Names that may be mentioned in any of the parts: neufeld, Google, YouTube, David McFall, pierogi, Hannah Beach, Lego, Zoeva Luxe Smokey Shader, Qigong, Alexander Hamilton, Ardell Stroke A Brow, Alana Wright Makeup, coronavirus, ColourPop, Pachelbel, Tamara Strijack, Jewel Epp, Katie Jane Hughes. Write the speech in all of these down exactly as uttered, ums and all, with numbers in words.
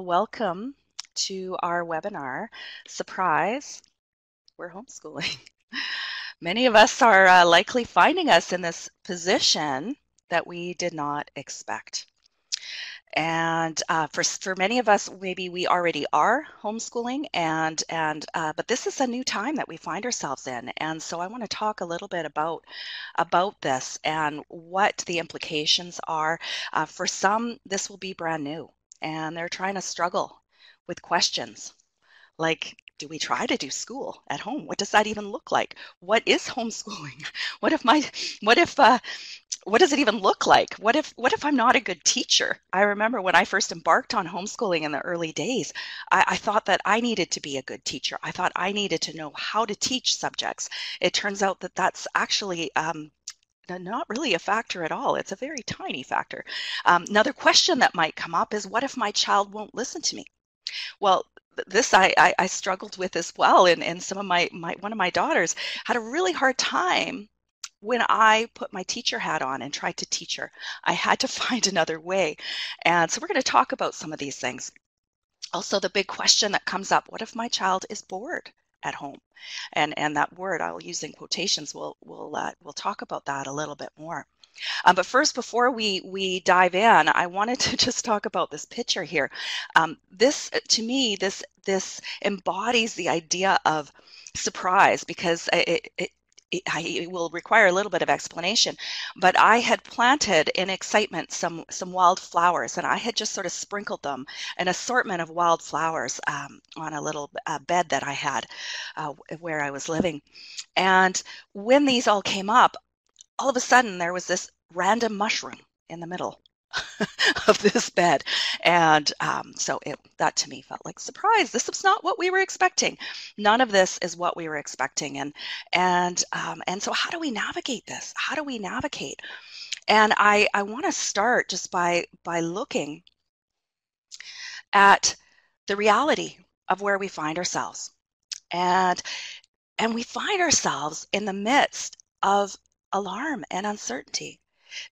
Welcome to our webinar. Surprise, we're homeschooling. Many of us are uh, likely finding us in this position that we did not expect. And uh, for, for many of us, maybe we already are homeschooling, and, and uh, but this is a new time that we find ourselves in. And so I want to talk a little bit about, about this and what the implications are. Uh, for some, this will be brand new, and they're trying to struggle with questions like, do we try to do school at home? What does that even look like? What is homeschooling? What if my, what if, uh, what does it even look like? What if, what if I'm not a good teacher? I remember when I first embarked on homeschooling in the early days, I, I thought that I needed to be a good teacher. I thought I needed to know how to teach subjects. It turns out that that's actually um, not really a factor at all. It's a very tiny factor. Um, another question that might come up is, what if my child won't listen to me? Well, this I, I, I struggled with as well, and, and some of my, my one of my daughters had a really hard time when I put my teacher hat on and tried to teach her. I had to find another way, and so we're going to talk about some of these things. Also, the big question that comes up, what if my child is bored at home? And, and that word I'll use in quotations, we'll, we'll, uh, we'll talk about that a little bit more. Um, but first, before we, we dive in, I wanted to just talk about this picture here. Um, this, to me, this, this embodies the idea of surprise, because it, it, it, it will require a little bit of explanation. But I had planted in excitement some, some wild flowers, and I had just sort of sprinkled them, an assortment of wild flowers, um, on a little uh, bed that I had uh, where I was living. And when these all came up, all of a sudden, there was this random mushroom in the middle of this bed. And um, so it, that to me felt like surprise. This is not what we were expecting. None of this is what we were expecting. And, and, um, and so how do we navigate this? How do we navigate? And I, I want to start just by, by looking at the reality of where we find ourselves. And, and we find ourselves in the midst of alarm and uncertainty.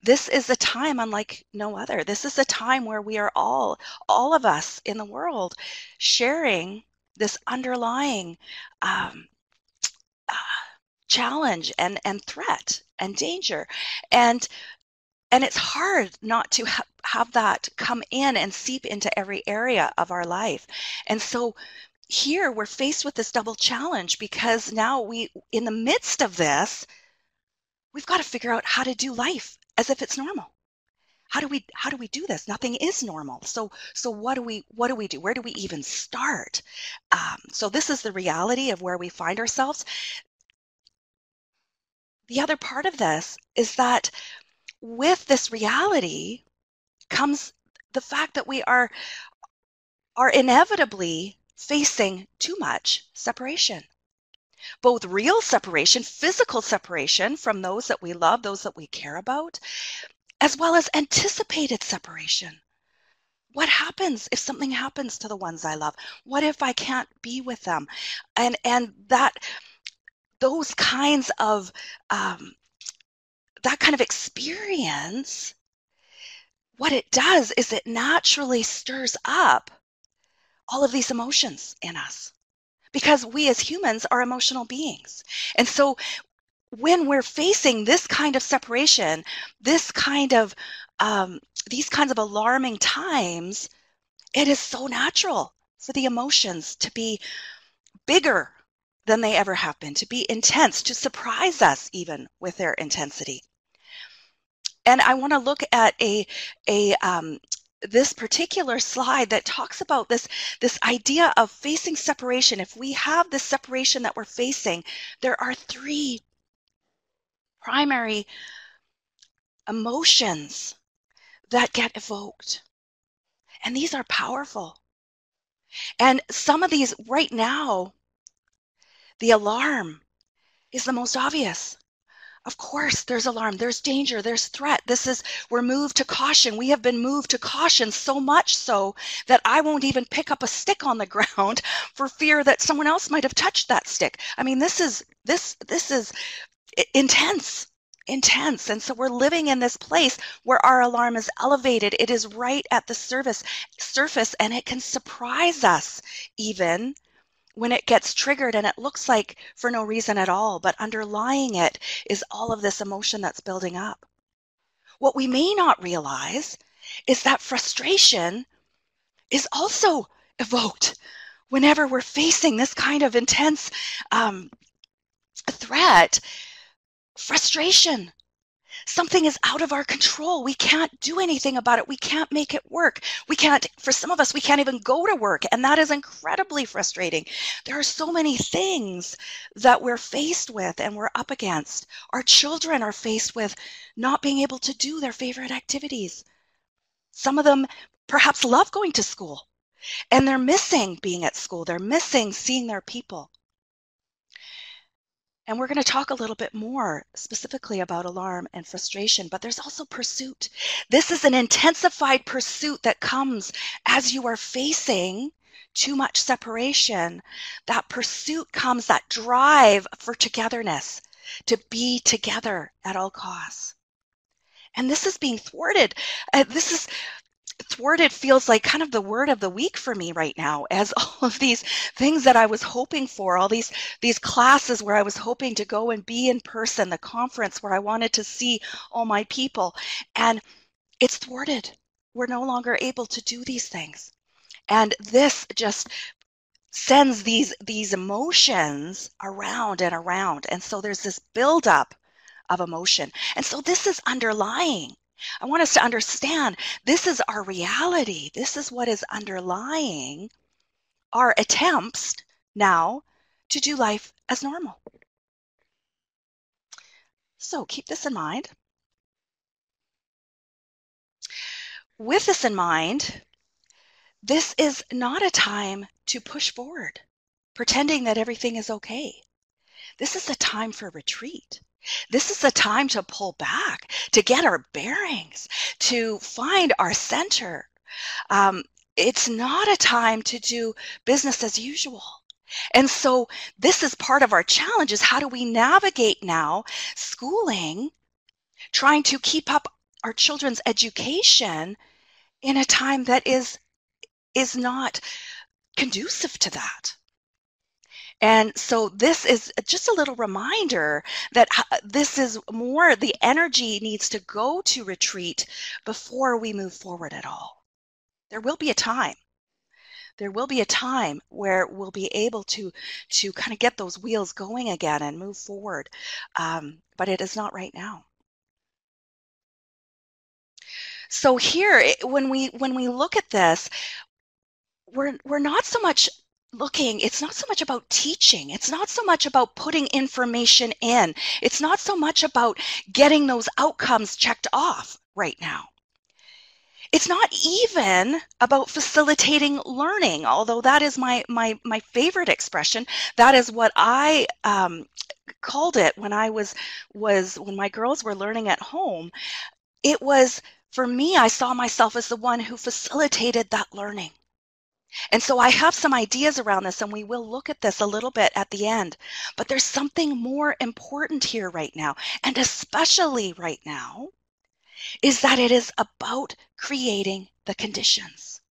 This is a time unlike no other. This is a time where we are all, all of us in the world, sharing this underlying um, uh, challenge and, and threat and danger. And, and it's hard not to ha have that come in and seep into every area of our life. And so here we're faced with this double challenge, because now we, in the midst of this, we've got to figure out how to do life as if it's normal. How do we how do we do this? Nothing is normal. So so what do we what do we do? Where do we even start? Um, so this is the reality of where we find ourselves. The other part of this is that with this reality comes the fact that we are are inevitably facing too much separation. Both real separation, physical separation from those that we love, those that we care about, as well as anticipated separation. What happens if something happens to the ones I love? What if I can't be with them? And and that those kinds of um, that kind of experience, what it does is it naturally stirs up all of these emotions in us, because we as humans are emotional beings. And so when we're facing this kind of separation, this kind of, um, these kinds of alarming times, it is so natural for the emotions to be bigger than they ever have been, to be intense, to surprise us even with their intensity. And I wanna look at a, a um, this particular slide that talks about this, this idea of facing separation. If we have this separation that we're facing, there are three primary emotions that get evoked. And these are powerful. And some of these right now, the alarm is the most obvious. Of course, there's alarm, there's danger, there's threat. This is, we're moved to caution. We have been moved to caution so much so that I won't even pick up a stick on the ground for fear that someone else might have touched that stick. I mean, this is, this, this is intense. intense. And so we're living in this place where our alarm is elevated. It is right at the surface, surface, and it can surprise us even when it gets triggered and it looks like for no reason at all. But underlying it is all of this emotion that's building up. What we may not realize is that frustration is also evoked whenever we're facing this kind of intense um, threat. Frustration. Something is out of our control. We can't do anything about it. We can't make it work. We can't, for some of us, we can't even go to work. And that is incredibly frustrating. There are so many things that we're faced with and we're up against. Our children are faced with not being able to do their favorite activities. Some of them perhaps love going to school and they're missing being at school. They're missing seeing their people. And we're going to talk a little bit more specifically about alarm and frustration, but there's also pursuit. This is an intensified pursuit that comes as you are facing too much separation. That pursuit comes, that drive for togetherness, to be together at all costs. And this is being thwarted. Uh, this is thwarted feels like kind of the word of the week for me right now, as all of these things that I was hoping for, all these these classes where I was hoping to go and be in person, the conference where I wanted to see all my people, and it's thwarted. We're no longer able to do these things. And this just sends these these emotions around and around. And so there's this buildup of emotion. And so this is underlying. I want us to understand this is our reality. This is what is underlying our attempts now to do life as normal. So keep this in mind. With this in mind, this is not a time to push forward, pretending that everything is okay. This is a time for retreat. This is the time to pull back, to get our bearings, to find our center. Um, it's not a time to do business as usual. And so this is part of our challenge, is how do we navigate now schooling, trying to keep up our children's education in a time that is, is not conducive to that. And so this is just a little reminder that this is more, the energy needs to go to retreat before we move forward at all. There will be a time. There will be a time where we'll be able to, to kind of get those wheels going again and move forward. Um, but it is not right now. So here, when we, when we look at this, we're, we're not so much looking, it's not so much about teaching. It's not so much about putting information in. It's not so much about getting those outcomes checked off right now. It's not even about facilitating learning, although that is my, my, my favorite expression. That is what I um, called it when I was, was, when my girls were learning at home. It was, for me, I saw myself as the one who facilitated that learning. And so I have some ideas around this, and we will look at this a little bit at the end. But there's something more important here right now, and especially right now, is that it is about creating the conditions.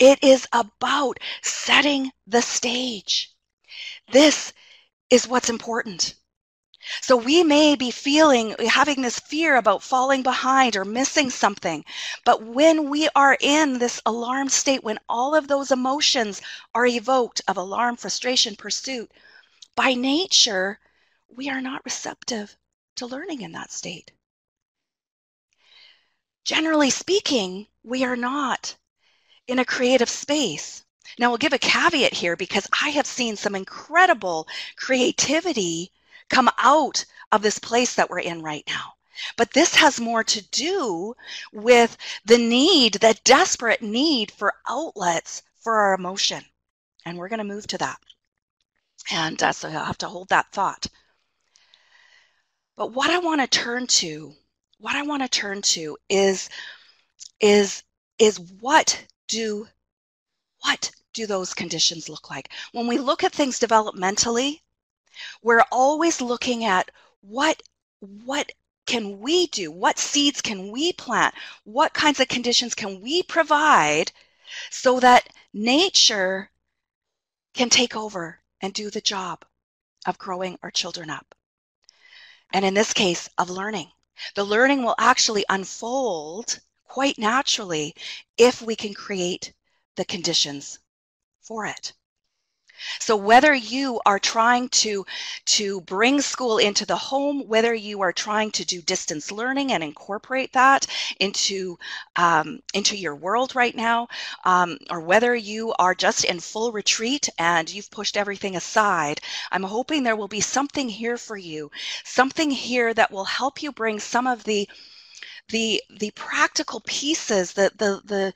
It is about setting the stage. This is what's important. So we may be feeling, having this fear about falling behind or missing something, but when we are in this alarmed state, when all of those emotions are evoked of alarm, frustration, pursuit, by nature, we are not receptive to learning in that state. Generally speaking, we are not in a creative space. Now, we'll give a caveat here because I have seen some incredible creativity come out of this place that we're in right now. But this has more to do with the need, the desperate need for outlets for our emotion. And we're going to move to that. And uh, so you'll have to hold that thought. But what I want to turn to, what I want to turn to is, is, is what do, what do those conditions look like? When we look at things developmentally, we're always looking at what, what can we do? What seeds can we plant? What kinds of conditions can we provide so that nature can take over and do the job of growing our children up? And in this case, of learning. The learning will actually unfold quite naturally if we can create the conditions for it. So whether you are trying to, to bring school into the home, whether you are trying to do distance learning and incorporate that into, um, into your world right now, um, or whether you are just in full retreat and you've pushed everything aside, I'm hoping there will be something here for you, something here that will help you bring some of the The, the practical pieces, the, the, the,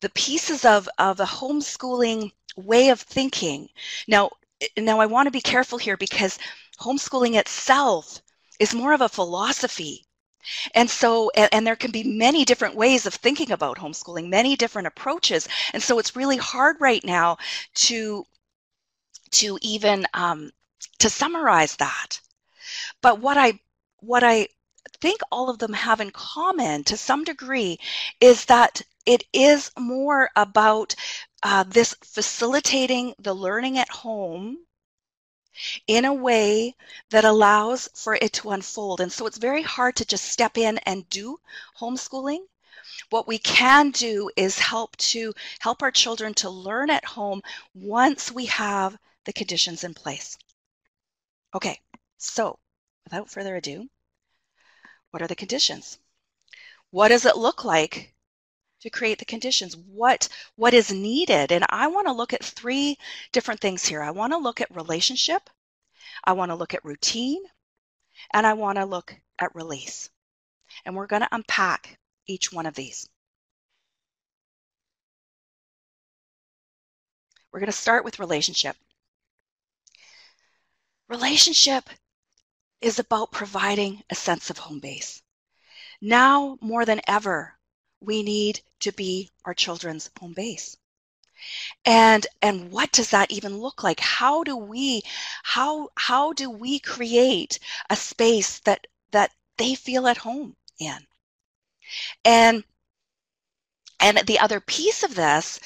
the pieces of, of a homeschooling way of thinking. Now, now I want to be careful here because homeschooling itself is more of a philosophy. And so, and, and there can be many different ways of thinking about homeschooling, many different approaches. And so it's really hard right now to, to even, um, to summarize that. But what I, what I, I think all of them have in common to some degree is that it is more about uh, this facilitating the learning at home in a way that allows for it to unfold. And so it's very hard to just step in and do homeschooling. What we can do is help to help our children to learn at home once we have the conditions in place. Okay, so without further ado, what are the conditions? What does it look like to create the conditions? What, what is needed? And I want to look at three different things here. I want to look at relationship, I want to look at routine, and I want to look at release. And we're going to unpack each one of these. We're going to start with relationship. Relationship is about providing a sense of home base. Now more than ever, we need to be our children's home base. And, and what does that even look like? How do we, how, how do we create a space that, that they feel at home in? And, and the other piece of this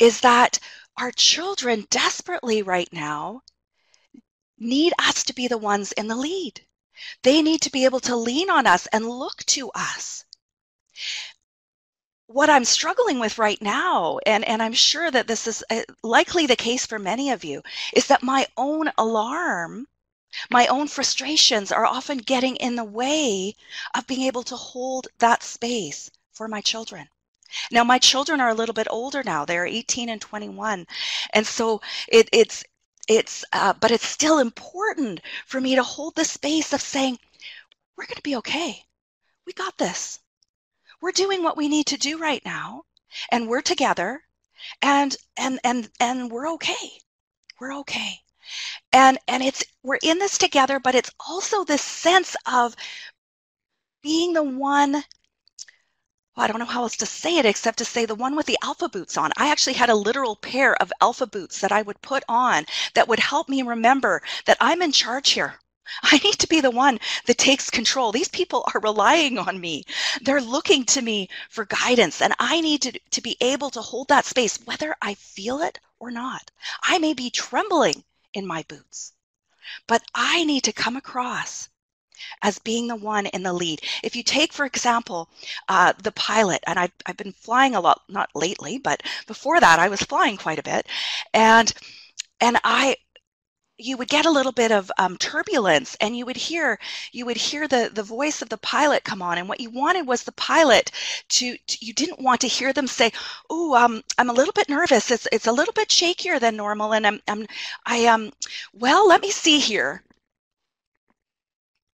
is that our children desperately right now need us to be the ones in the lead. They need to be able to lean on us and look to us. What I'm struggling with right now, and, and I'm sure that this is likely the case for many of you, is that my own alarm, my own frustrations are often getting in the way of being able to hold that space for my children. Now, my children are a little bit older now. They're eighteen and twenty-one. And so it, it's, It's, uh, but it's still important for me to hold the space of saying, we're going to be okay. We got this. We're doing what we need to do right now, and we're together, and and and and we're okay. We're okay, and and it's we're in this together. But it's also this sense of being the one. Well, I don't know how else to say it except to say the one with the alpha boots on. I actually had a literal pair of alpha boots that I would put on that would help me remember that I'm in charge here. I need to be the one that takes control. These people are relying on me. They're looking to me for guidance, and I need to, to be able to hold that space, whether I feel it or not. I may be trembling in my boots, but I need to come across as being the one in the lead. If you take, for example, uh, the pilot, and I've, I've been flying a lot, not lately, but before that I was flying quite a bit, and and I, you would get a little bit of um, turbulence, and you would hear, you would hear the, the voice of the pilot come on, and what you wanted was the pilot to, to you didn't want to hear them say, oh, um, I'm a little bit nervous, it's, it's a little bit shakier than normal, and I'm, I'm I, um, well, let me see here.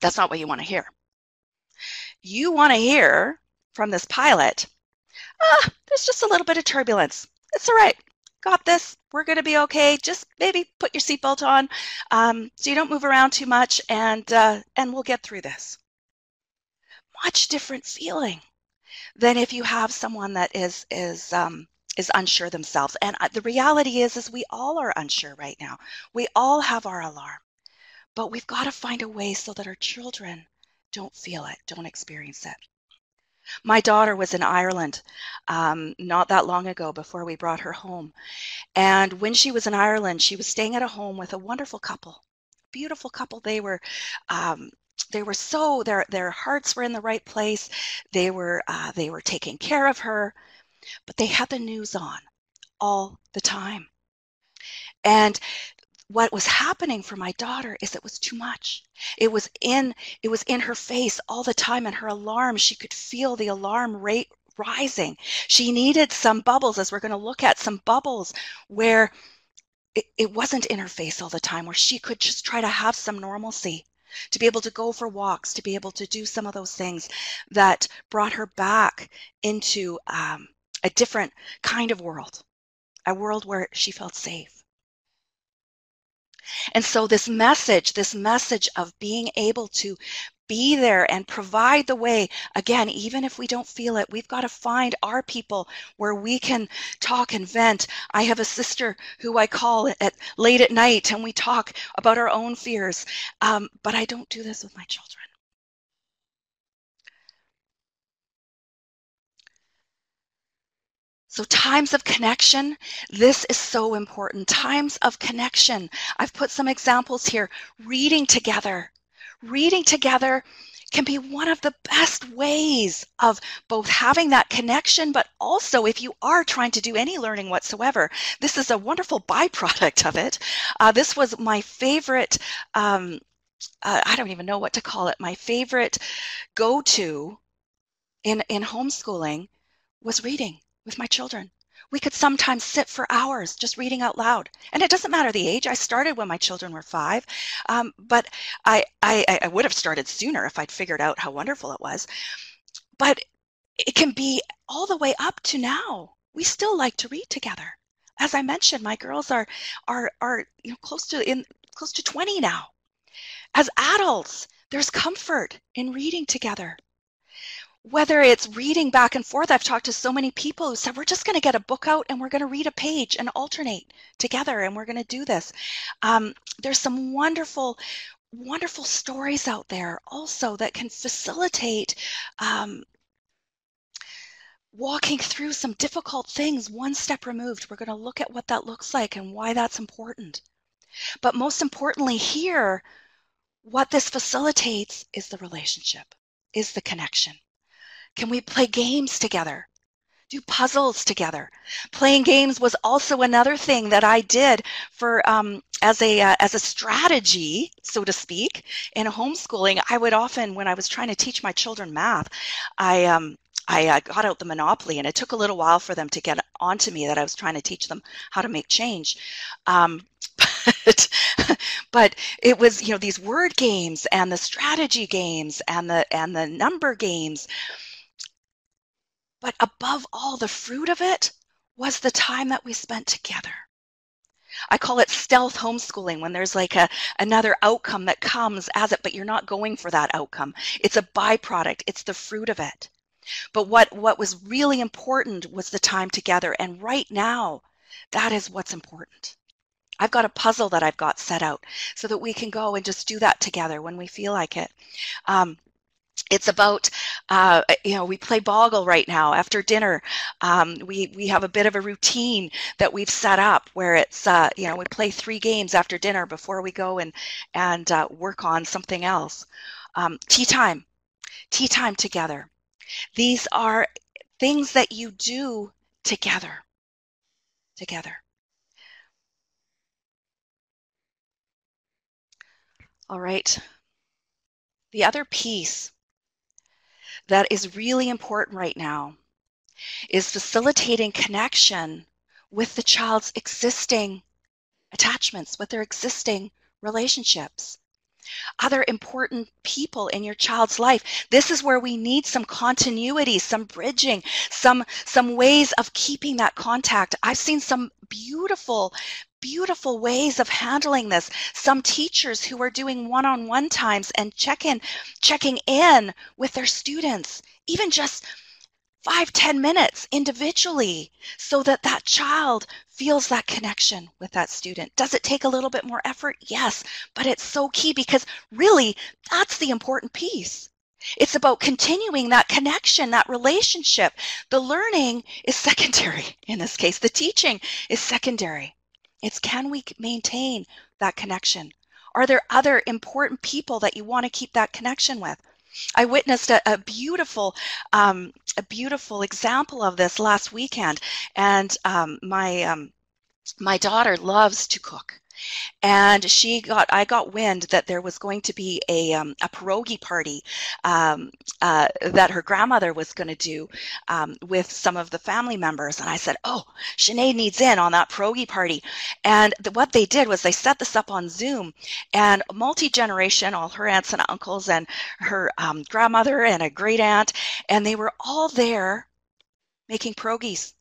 That's not what you want to hear. You want to hear from this pilot, ah, there's just a little bit of turbulence. It's all right. Got this. We're going to be okay. Just maybe put your seatbelt on um, so you don't move around too much, and, uh, and we'll get through this. Much different feeling than if you have someone that is, is, um, is unsure themselves. And the reality is, is we all are unsure right now. We all have our alarm. But we've got to find a way so that our children Don't feel it. Don't experience it. My daughter was in Ireland um, not that long ago before we brought her home. And when she was in Ireland, she was staying at a home with a wonderful couple, beautiful couple. They were, um, they were so, their, their hearts were in the right place. They were, uh, they were taking care of her, but they had the news on all the time. And what was happening for my daughter is it was too much. It was in it was in her face all the time, and her alarm, she could feel the alarm rate rising. She needed some bubbles, as we're going to look at, some bubbles where it, it wasn't in her face all the time, where she could just try to have some normalcy, to be able to go for walks, to be able to do some of those things that brought her back into um, a different kind of world, a world where she felt safe. And so this message, this message of being able to be there and provide the way, again, even if we don't feel it, we've got to find our people where we can talk and vent. I have a sister who I call at late at night and we talk about our own fears, um, but I don't do this with my children. So times of connection, this is so important. Times of connection. I've put some examples here. Reading together. Reading together can be one of the best ways of both having that connection, but also if you are trying to do any learning whatsoever, this is a wonderful byproduct of it. Uh, this was my favorite, um, uh, I don't even know what to call it, my favorite go-to in, in homeschooling was reading. With my children, we could sometimes sit for hours just reading out loud, and it doesn't matter the age. I started when my children were five, um, but I, I I would have started sooner if I'd figured out how wonderful it was. But it can be all the way up to now. We still like to read together. As I mentioned, my girls are are are you know close to in close to twenty now. As adults, there's comfort in reading together. Whether it's reading back and forth, I've talked to so many people who said, we're just going to get a book out and we're going to read a page and alternate together, and we're going to do this. Um, there's some wonderful, wonderful stories out there also that can facilitate um, walking through some difficult things one step removed. We're going to look at what that looks like and why that's important. But most importantly here, what this facilitates is the relationship, is the connection. Can we play games together? Do puzzles together? Playing games was also another thing that I did for um, as a uh, as a strategy, so to speak, in homeschooling. I would often, when I was trying to teach my children math, I um, I uh, got out the Monopoly, and it took a little while for them to get onto me that I was trying to teach them how to make change. Um, but but it was you know these word games and the strategy games and the and the number games. But above all, the fruit of it was the time that we spent together. I call it stealth homeschooling, when there's like a, another outcome that comes as it, but you're not going for that outcome. It's a byproduct. It's the fruit of it. But what, what was really important was the time together. And right now, that is what's important. I've got a puzzle that I've got set out so that we can go and just do that together when we feel like it. Um, It's about, uh, you know, we play Boggle right now after dinner. Um, we, we have a bit of a routine that we've set up where it's, uh, you know, we play three games after dinner before we go and, and uh, work on something else. Um, tea time, tea time together. These are things that you do together, together. All right. The other piece that is really important right now is facilitating connection with the child's existing attachments, with their existing relationships, other important people in your child's life. This is where we need some continuity, some bridging, some, some ways of keeping that contact. I've seen some beautiful, beautiful ways of handling this. Some teachers who are doing one-on-one times and check-in, checking in with their students, even just five, ten minutes individually, so that that child feels that connection with that student. Does it take a little bit more effort? Yes, but it's so key, because really that's the important piece. It's about continuing that connection, that relationship. The learning is secondary in this case. The teaching is secondary. It's, can we maintain that connection? Are there other important people that you want to keep that connection with? I witnessed a, a beautiful, um, a beautiful example of this last weekend, and um, my um, my daughter loves to cook, and she got I got wind that there was going to be a um, a pierogi party um, uh, that her grandmother was going to do um, with some of the family members, and I said, "Oh, Sinead needs in on that pierogi party." And the, what they did was they set this up on Zoom, and multi-generation, all her aunts and uncles, and her um, grandmother and a great aunt, and they were all there making pierogies,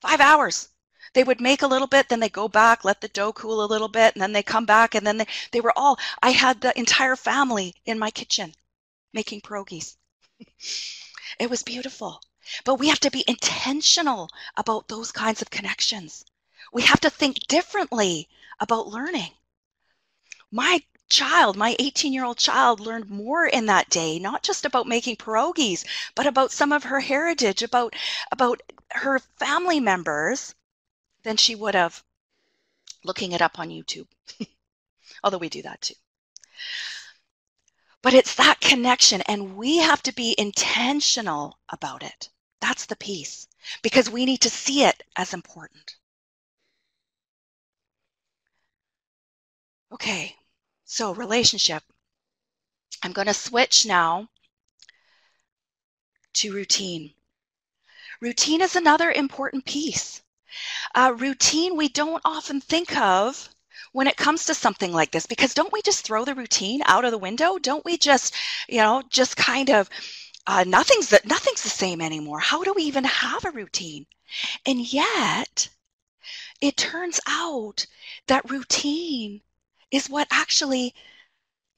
five hours. They would make a little bit, then they go back, let the dough cool a little bit, and then they come back, and then they, they were all, I had the entire family in my kitchen making pierogies. It was beautiful. But we have to be intentional about those kinds of connections. We have to think differently about learning. My child, my eighteen-year-old child, learned more in that day, not just about making pierogies, but about some of her heritage, about, about her family members, than she would have looking it up on YouTube, although we do that too. But it's that connection, and we have to be intentional about it. That's the piece, because we need to see it as important. Okay, so relationship. I'm going to switch now to routine. Routine is another important piece. Uh, routine we don't often think of when it comes to something like this, because don't we just throw the routine out of the window? Don't we just, you know, just kind of, uh, nothing's the, nothing's the same anymore. How do we even have a routine? And yet, it turns out that routine is what actually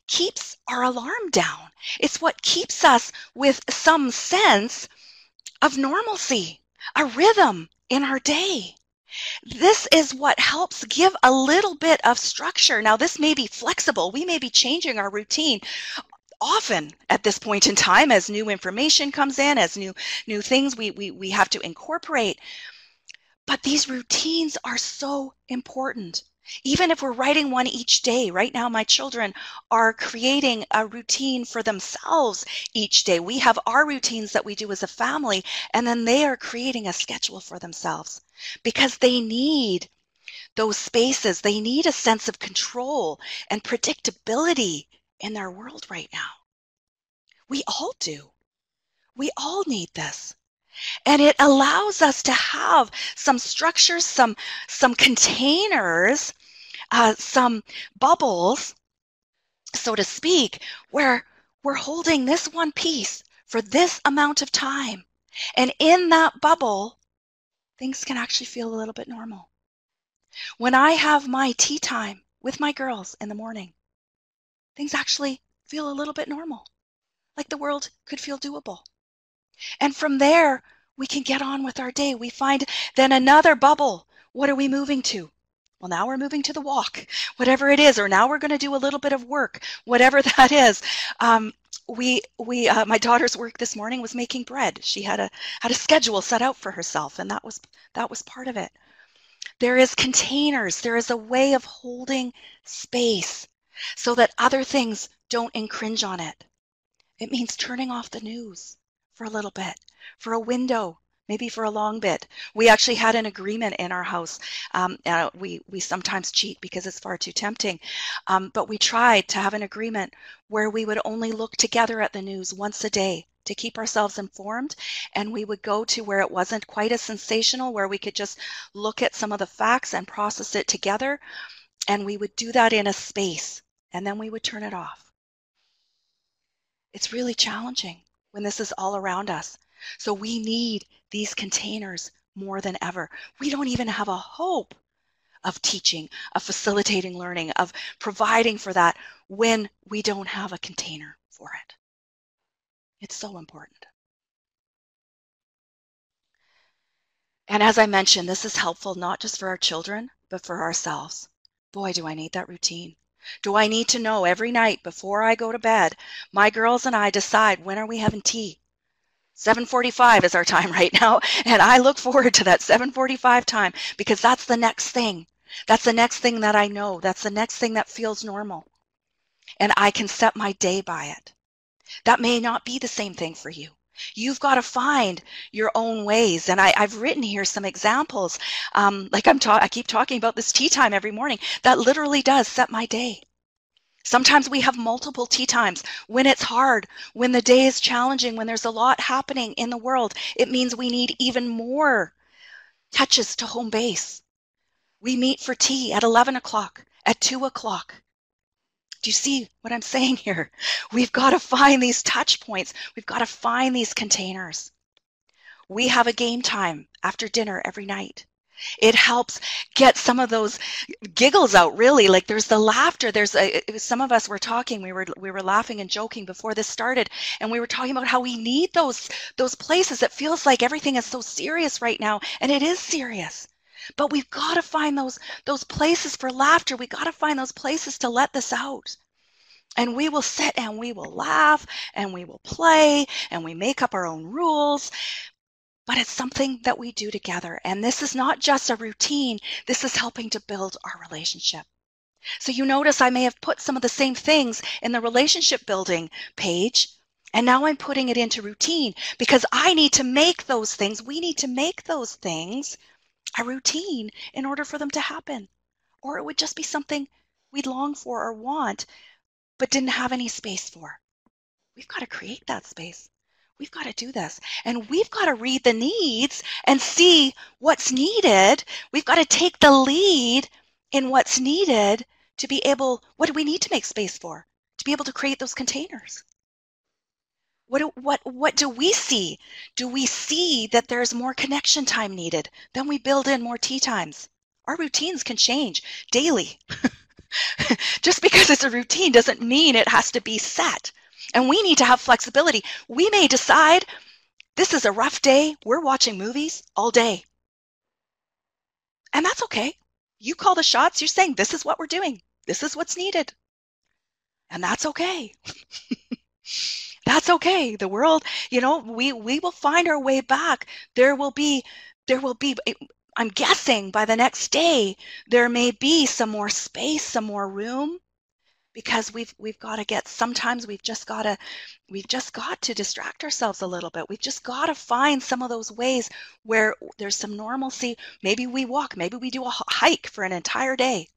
keeps our alarm down. It's what keeps us with some sense of normalcy, a rhythm in our day. This is what helps give a little bit of structure. Now, this may be flexible. We may be changing our routine often at this point in time as new information comes in, as new new things we, we, we have to incorporate. But these routines are so important. Even if we're writing one each day, right now my children are creating a routine for themselves each day. We have our routines that we do as a family, and then they are creating a schedule for themselves because they need those spaces. They need a sense of control and predictability in their world right now. We all do. We all need this. And it allows us to have some structures, some, some containers, uh, some bubbles, so to speak, where we're holding this one piece for this amount of time. And in that bubble, things can actually feel a little bit normal. When I have my tea time with my girls in the morning, things actually feel a little bit normal, like the world could feel doable. And from there, we can get on with our day. We find then another bubble. What are we moving to? Well, now we're moving to the walk, whatever it is, or now we're going to do a little bit of work, whatever that is. Um, we, we, uh, my daughter's work this morning was making bread. She had a had a schedule set out for herself, and that was that was part of it. There is containers. There is a way of holding space so that other things don't encroach on it. It means turning off the news for a little bit, for a window, maybe for a long bit. We actually had an agreement in our house. Um, and we, we sometimes cheat because it's far too tempting, um, but we tried to have an agreement where we would only look together at the news once a day to keep ourselves informed, and we would go to where it wasn't quite as sensational, where we could just look at some of the facts and process it together, and we would do that in a space, and then we would turn it off. It's really challenging when this is all around us. So we need these containers more than ever. We don't even have a hope of teaching, of facilitating learning, of providing for that when we don't have a container for it. It's so important. And as I mentioned, this is helpful not just for our children, but for ourselves. Boy, do I need that routine. Do I need to know every night before I go to bed, my girls and I decide when are we having tea? seven forty-five is our time right now, and I look forward to that seven forty-five time because that's the next thing. That's the next thing that I know. That's the next thing that feels normal. And I can set my day by it. That may not be the same thing for you. You've got to find your own ways. And I, I've written here some examples. Um, like I'm ta- I keep talking about this tea time every morning. That literally does set my day. Sometimes we have multiple tea times. When it's hard, when the day is challenging, when there's a lot happening in the world, it means we need even more touches to home base. We meet for tea at eleven o'clock, at two o'clock. Do you see what I'm saying here? We've got to find these touch points. We've got to find these containers. We have a game time after dinner every night. It helps get some of those giggles out, really. Like there's the laughter. There's a, some of us were talking, we were we were laughing and joking before this started, and we were talking about how we need those those places. It feels like everything is so serious right now, and it is serious. But we've got to find those, those places for laughter. We've got to find those places to let this out. And we will sit and we will laugh and we will play and we make up our own rules. But it's something that we do together. And this is not just a routine. This is helping to build our relationship. So you notice I may have put some of the same things in the relationship building page. And now I'm putting it into routine because I need to make those things. We need to make those things a routine in order for them to happen, or it would just be something we'd long for or want but didn't have any space for. We've got to create that space. We've got to do this, and we've got to read the needs and see what's needed. We've got to take the lead in what's needed to be able, what do we need to make space for, to be able to create those containers? What do, what, what do we see? Do we see that there's more connection time needed? Then we build in more tea times. Our routines can change daily. Just because it's a routine doesn't mean it has to be set. And we need to have flexibility. We may decide this is a rough day. We're watching movies all day. And that's okay. You call the shots. You're saying this is what we're doing. This is what's needed. And that's okay. That's okay. The world, you know, we, we will find our way back. There will be, there will be, I'm guessing by the next day, there may be some more space, some more room, because we've, we've got to get, sometimes we've just got to, we've just got to distract ourselves a little bit. We've just got to find some of those ways where there's some normalcy. Maybe we walk, maybe we do a hike for an entire day.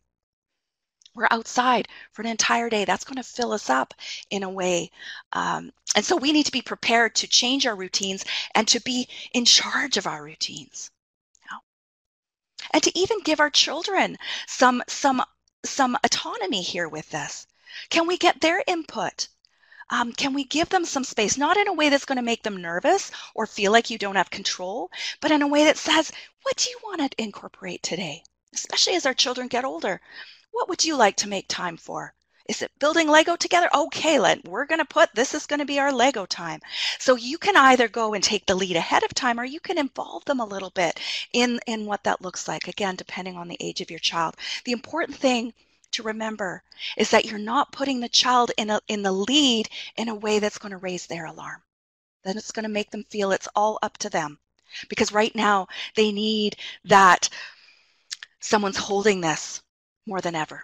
We're outside for an entire day. That's going to fill us up in a way. Um, and so we need to be prepared to change our routines and to be in charge of our routines. You know? And to even give our children some, some, some autonomy here with this. Can we get their input? Um, can we give them some space? Not in a way that's going to make them nervous or feel like you don't have control, but in a way that says, what do you want to incorporate today? Especially as our children get older. What would you like to make time for? Is it building Lego together? Okay, Len, we're going to put, this is going to be our Lego time. So you can either go and take the lead ahead of time, or you can involve them a little bit in, in what that looks like, again, depending on the age of your child. The important thing to remember is that you're not putting the child in, a, in the lead in a way that's going to raise their alarm. Then it's going to make them feel it's all up to them. Because right now, they need that someone's holding this. More than ever.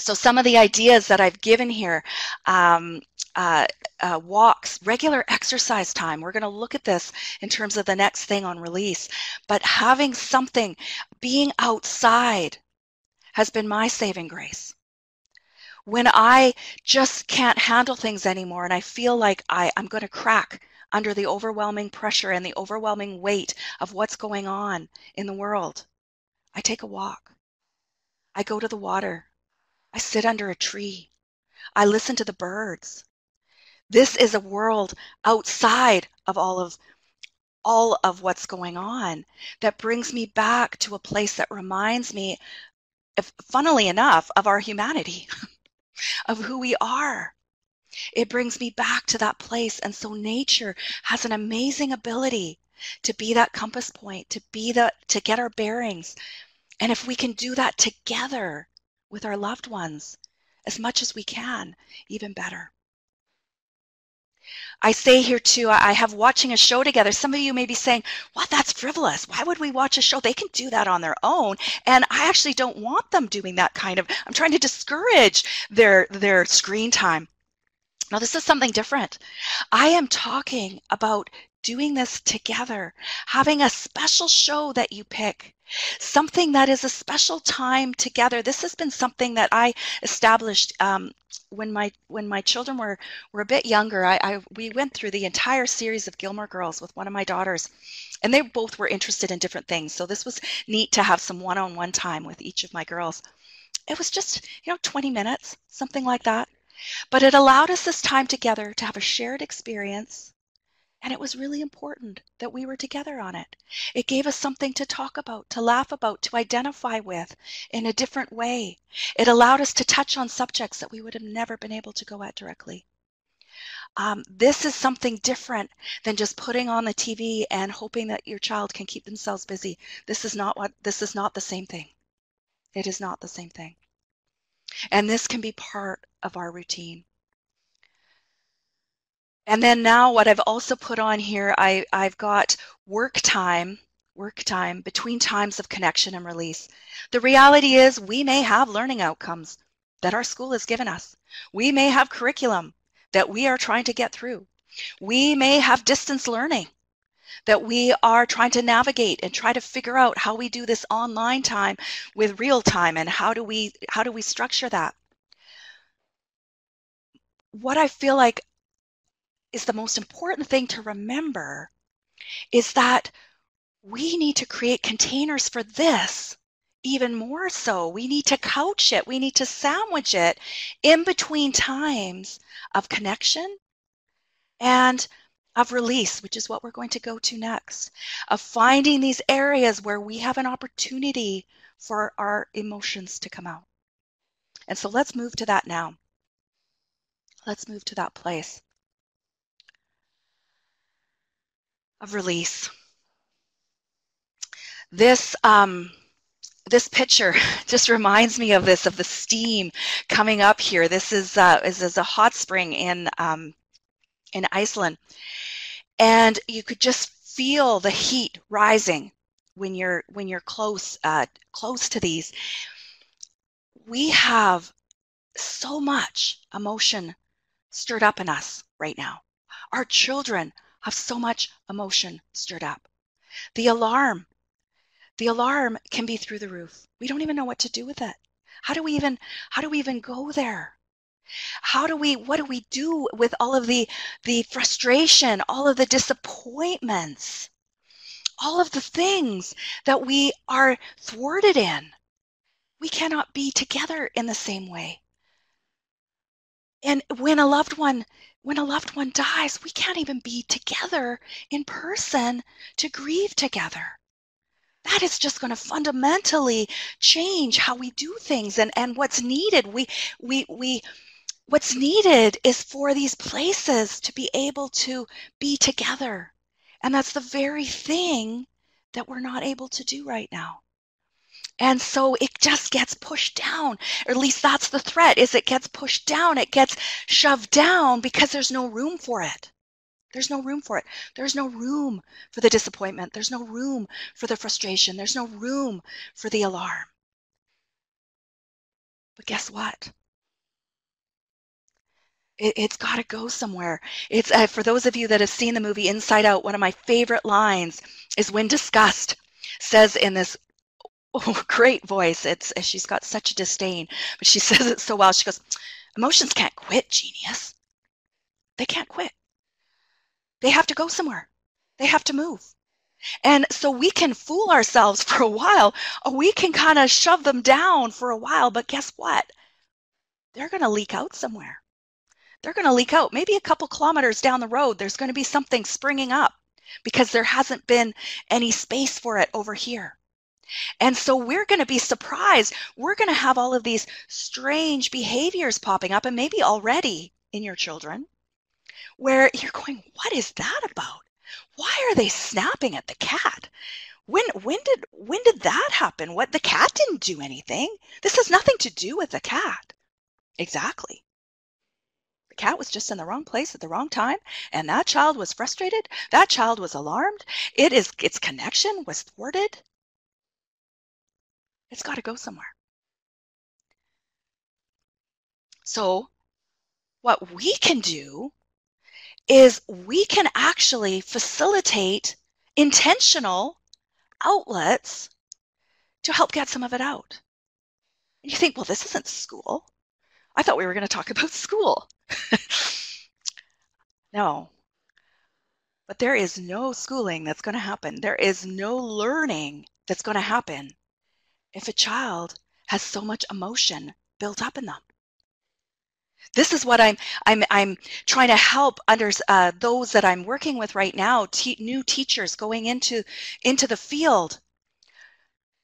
So some of the ideas that I've given here, um, uh, uh, walks, regular exercise time. We're going to look at this in terms of the next thing on release. But having something, being outside has been my saving grace. When I just can't handle things anymore and I feel like I, I'm going to crack under the overwhelming pressure and the overwhelming weight of what's going on in the world, I take a walk. I go to the water. I sit under a tree. I listen to the birds. This is a world outside of all of all of what's going on that brings me back to a place that reminds me, if, funnily enough, of our humanity, of who we are. It brings me back to that place. And so nature has an amazing ability to be that compass point, to be the, to get our bearings. And if we can do that together, with our loved ones as much as we can, even better. I say here too, I have watching a show together. Some of you may be saying, well, that's frivolous. Why would we watch a show? They can do that on their own. And I actually don't want them doing that kind of, I'm trying to discourage their, their screen time. Now, this is something different. I am talking about doing this together, having a special show that you pick, something that is a special time together. This has been something that I established um, when my when my children were were a bit younger. I, I we went through the entire series of Gilmore Girls with one of my daughters, and they both were interested in different things. So this was neat to have some one-on-one time with each of my girls. It was just, you know, twenty minutes, something like that, but it allowed us this time together to have a shared experience. And it was really important that we were together on it. It gave us something to talk about, to laugh about, to identify with in a different way. It allowed us to touch on subjects that we would have never been able to go at directly. Um, this is something different than just putting on the T V and hoping that your child can keep themselves busy. This is not what, this is not the same thing. It is not the same thing. And this can be part of our routine. And then now what I've also put on here, I, I've got work time, work time between times of connection and release. The reality is we may have learning outcomes that our school has given us. We may have curriculum that we are trying to get through. We may have distance learning that we are trying to navigate and try to figure out how we do this online time with real time, and how do we, how do we structure that. What I feel like is the most important thing to remember is that we need to create containers for this even more so. We need to couch it. We need to sandwich it in between times of connection and of release, which is what we're going to go to next, of finding these areas where we have an opportunity for our emotions to come out. And so let's move to that now. Let's move to that place of release. This um, this picture just reminds me of this, of the steam coming up here. This is uh, is, is a hot spring in um, in Iceland, and you could just feel the heat rising when you're when you're close uh, close to these. We have so much emotion stirred up in us right now. Our children have so much emotion stirred up. The alarm, the alarm can be through the roof. We don't even know what to do with it. How do we even, how do we even go there? How do we, what do we do with all of the, the frustration, all of the disappointments, all of the things that we are thwarted in? We cannot be together in the same way. And when a loved one, when a loved one dies, we can't even be together in person to grieve together. That is just going to fundamentally change how we do things and, and what's needed. We, we, we, what's needed is for these places to be able to be together. And that's the very thing that we're not able to do right now. And so it just gets pushed down, or at least that's the threat, is it gets pushed down, it gets shoved down because there's no room for it. There's no room for it. There's no room for the disappointment. There's no room for the frustration. There's no room for the alarm. But guess what? It, it's got to go somewhere. It's uh, for those of you that have seen the movie Inside Out, one of my favorite lines is when Disgust says in this, oh, great voice. It's, she's got such a disdain, but she says it so well. She goes, emotions can't quit, genius. They can't quit. They have to go somewhere. They have to move. And so we can fool ourselves for a while. Or we can kind of shove them down for a while, but guess what? They're going to leak out somewhere. They're going to leak out. Maybe a couple kilometers down the road, there's going to be something springing up because there hasn't been any space for it over here. And so we're going to be surprised. We're going to have all of these strange behaviors popping up, and maybe already in your children, where you're going, what is that about? Why are they snapping at the cat? When when did when did that happen? What, the cat didn't do anything. This has nothing to do with the cat. Exactly. The cat was just in the wrong place at the wrong time, and that child was frustrated. That child was alarmed. It is its connection was thwarted. It's got to go somewhere. So what we can do is we can actually facilitate intentional outlets to help get some of it out. And you think, well, this isn't school. I thought we were going to talk about school. No, but there is no schooling that's going to happen. There is no learning that's going to happen if a child has so much emotion built up in them. This is what I'm I'm I'm trying to help under uh, those that I'm working with right now, te new teachers going into into the field.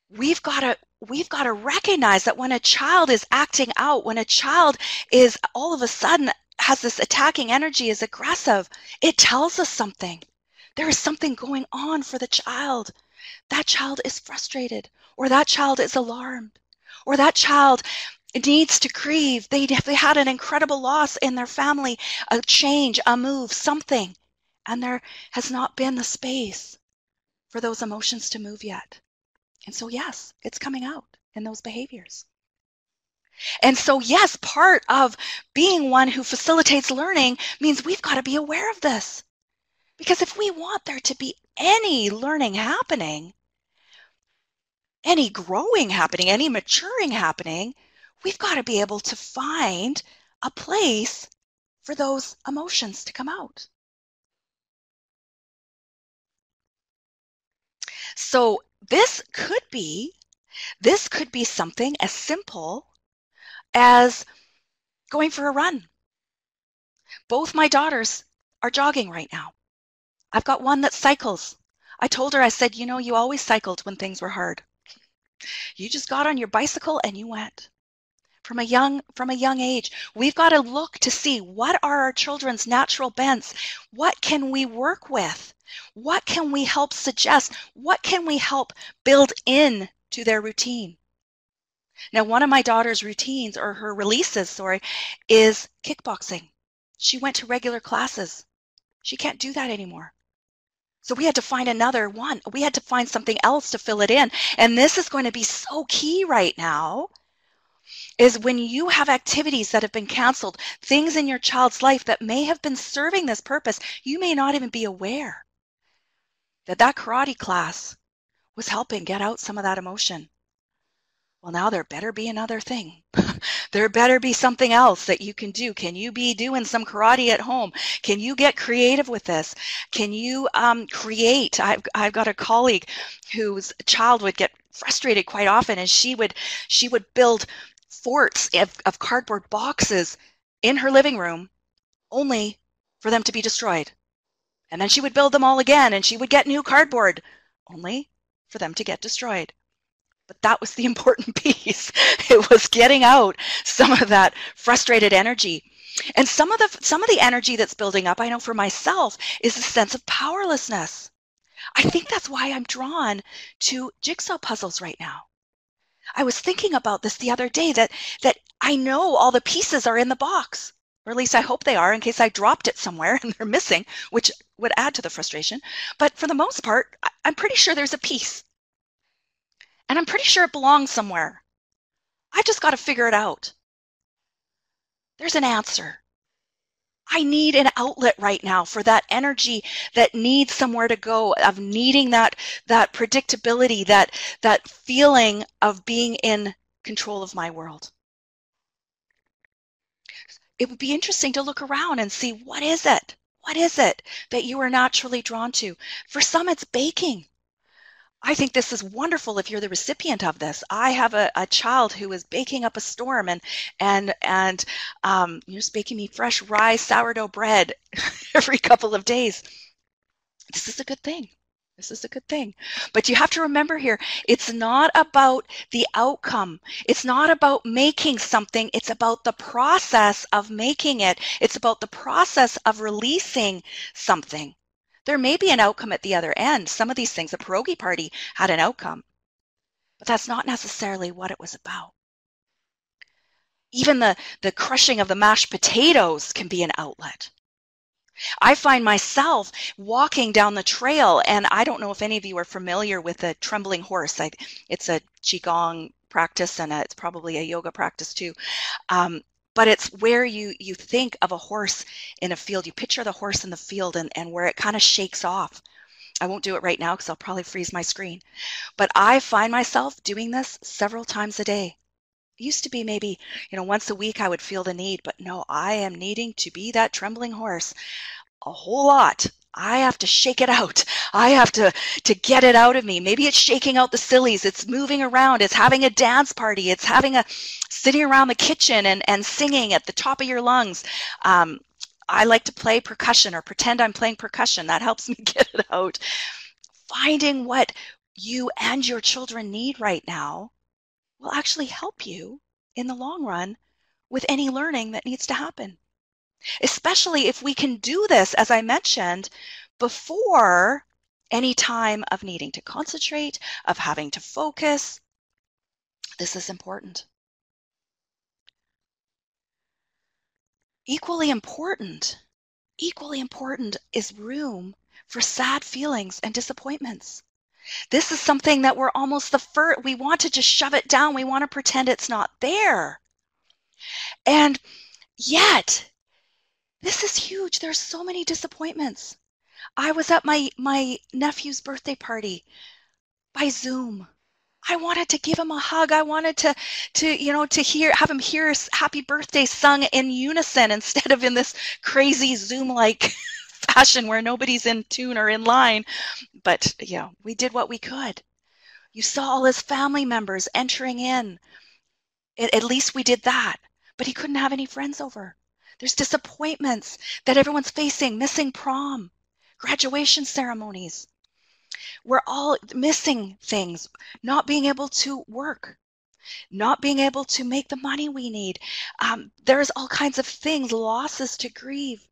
We've got to we've got to recognize that when a child is acting out, when a child is all of a sudden has this attacking energy, is aggressive, it tells us something. There is something going on for the child. That child is frustrated, or that child is alarmed, or that child It needs to grieve. They, they had an incredible loss in their family, a change, a move, something. And there has not been the space for those emotions to move yet. And so, yes, it's coming out in those behaviors. And so, yes, part of being one who facilitates learning means we've got to be aware of this. Because if we want there to be any learning happening, any growing happening, any maturing happening, we've got to be able to find a place for those emotions to come out. So this could be, this could be something as simple as going for a run. Both my daughters are jogging right now. I've got one that cycles. I told her, I said, you know, you always cycled when things were hard. You just got on your bicycle and you went. From a young from a young age, we've got to look to see what are our children's natural bents. What can we work with? What can we help suggest? What can we help build in to their routine? Now, one of my daughter's routines, or her releases, sorry, is kickboxing. She went to regular classes. She can't do that anymore. So we had to find another one. We had to find something else to fill it in. And this is going to be so key right now. Is when you have activities that have been canceled, things in your child's life that may have been serving this purpose, you may not even be aware that that karate class was helping get out some of that emotion. Well, now there better be another thing. There better be something else that you can do. Can you be doing some karate at home? Can you get creative with this? Can you um, create? I've, I've got a colleague whose child would get frustrated quite often, and she would she would build forts of, of cardboard boxes in her living room only for them to be destroyed. And then she would build them all again, and she would get new cardboard only for them to get destroyed. But that was the important piece. It was getting out some of that frustrated energy. And some of the some of the energy that's building up, I know for myself, is a sense of powerlessness. I think that's why I'm drawn to jigsaw puzzles right now. I was thinking about this the other day, that that I know all the pieces are in the box, or at least I hope they are, in case I dropped it somewhere and they're missing, which would add to the frustration. But for the most part, I'm pretty sure there's a piece, and I'm pretty sure it belongs somewhere. I just got to figure it out. There's an answer. I need an outlet right now for that energy that needs somewhere to go, of needing that that predictability, that that feeling of being in control of my world. It would be interesting to look around and see, what is it? What is it that you are naturally drawn to? For some, it's baking. I think this is wonderful if you're the recipient of this. I have a, a child who is baking up a storm, and and and um, you're just baking me fresh rye sourdough bread every couple of days. This is a good thing. This is a good thing. But you have to remember here, it's not about the outcome. It's not about making something. It's about the process of making it. It's about the process of releasing something there may be an outcome at the other end. Some of these things, the pierogi party had an outcome, but that's not necessarily what it was about. Even the, the crushing of the mashed potatoes can be an outlet. I find myself walking down the trail, and I don't know if any of you are familiar with the trembling horse. I, it's a Qigong practice, and a, it's probably a yoga practice too. Um, but it's where you, you think of a horse in a field. You picture the horse in the field and, and where it kind of shakes off. I won't do it right now because I'll probably freeze my screen. But I find myself doing this several times a day. It used to be maybe, you know, once a week I would feel the need, but no, I am needing to be that trembling horse a whole lot. I have to shake it out. I have to, to get it out of me. Maybe it's shaking out the sillies. It's moving around. It's having a dance party. It's having a sitting around the kitchen and, and singing at the top of your lungs. Um, I like to play percussion or pretend I'm playing percussion. That helps me get it out. Finding what you and your children need right now will actually help you in the long run with any learning that needs to happen, especially if we can do this, as I mentioned, before any time of needing to concentrate, of having to focus. This is important. Equally important, equally important is room for sad feelings and disappointments. This is something that we're almost the first, we want to just shove it down. We want to pretend it's not there. And yet, this is huge. There's so many disappointments. I was at my, my nephew's birthday party by Zoom. I wanted to give him a hug. I wanted to, to you know, to hear, have him hear happy birthday sung in unison instead of in this crazy Zoom-like fashion where nobody's in tune or in line. But, you know, we did what we could. You saw all his family members entering in. It, at least we did that. But he couldn't have any friends over. There's disappointments that everyone's facing, missing prom, graduation ceremonies. We're all missing things, not being able to work, not being able to make the money we need. Um, there's all kinds of things, losses to grieve.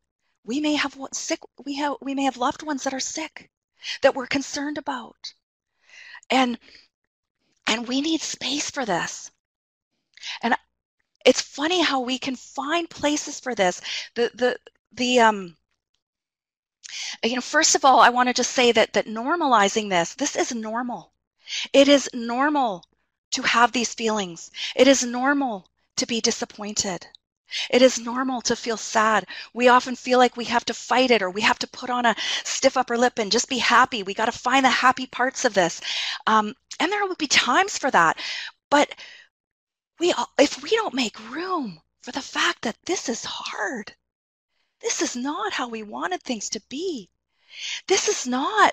We may have sick, we have we may have loved ones that are sick, that we're concerned about, and and we need space for this. And it's funny how we can find places for this. The the the um. You know, first of all, I want to just say that that normalizing this, this is normal. It is normal to have these feelings. It is normal to be disappointed. It is normal to feel sad. We often feel like we have to fight it, or we have to put on a stiff upper lip and just be happy. We got to find the happy parts of this. Um, and there will be times for that. But we, all, if we don't make room for the fact that this is hard, this is not how we wanted things to be. This is not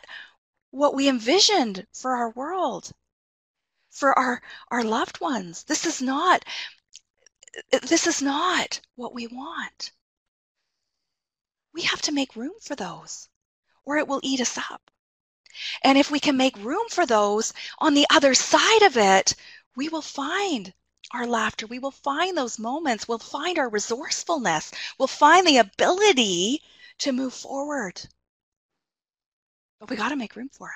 what we envisioned for our world, for our, our loved ones. This is not... This is not what we want. We have to make room for those, or it will eat us up. And if we can make room for those, on the other side of it, we will find our laughter. We will find those moments. We'll find our resourcefulness. We'll find the ability to move forward. But we got to make room for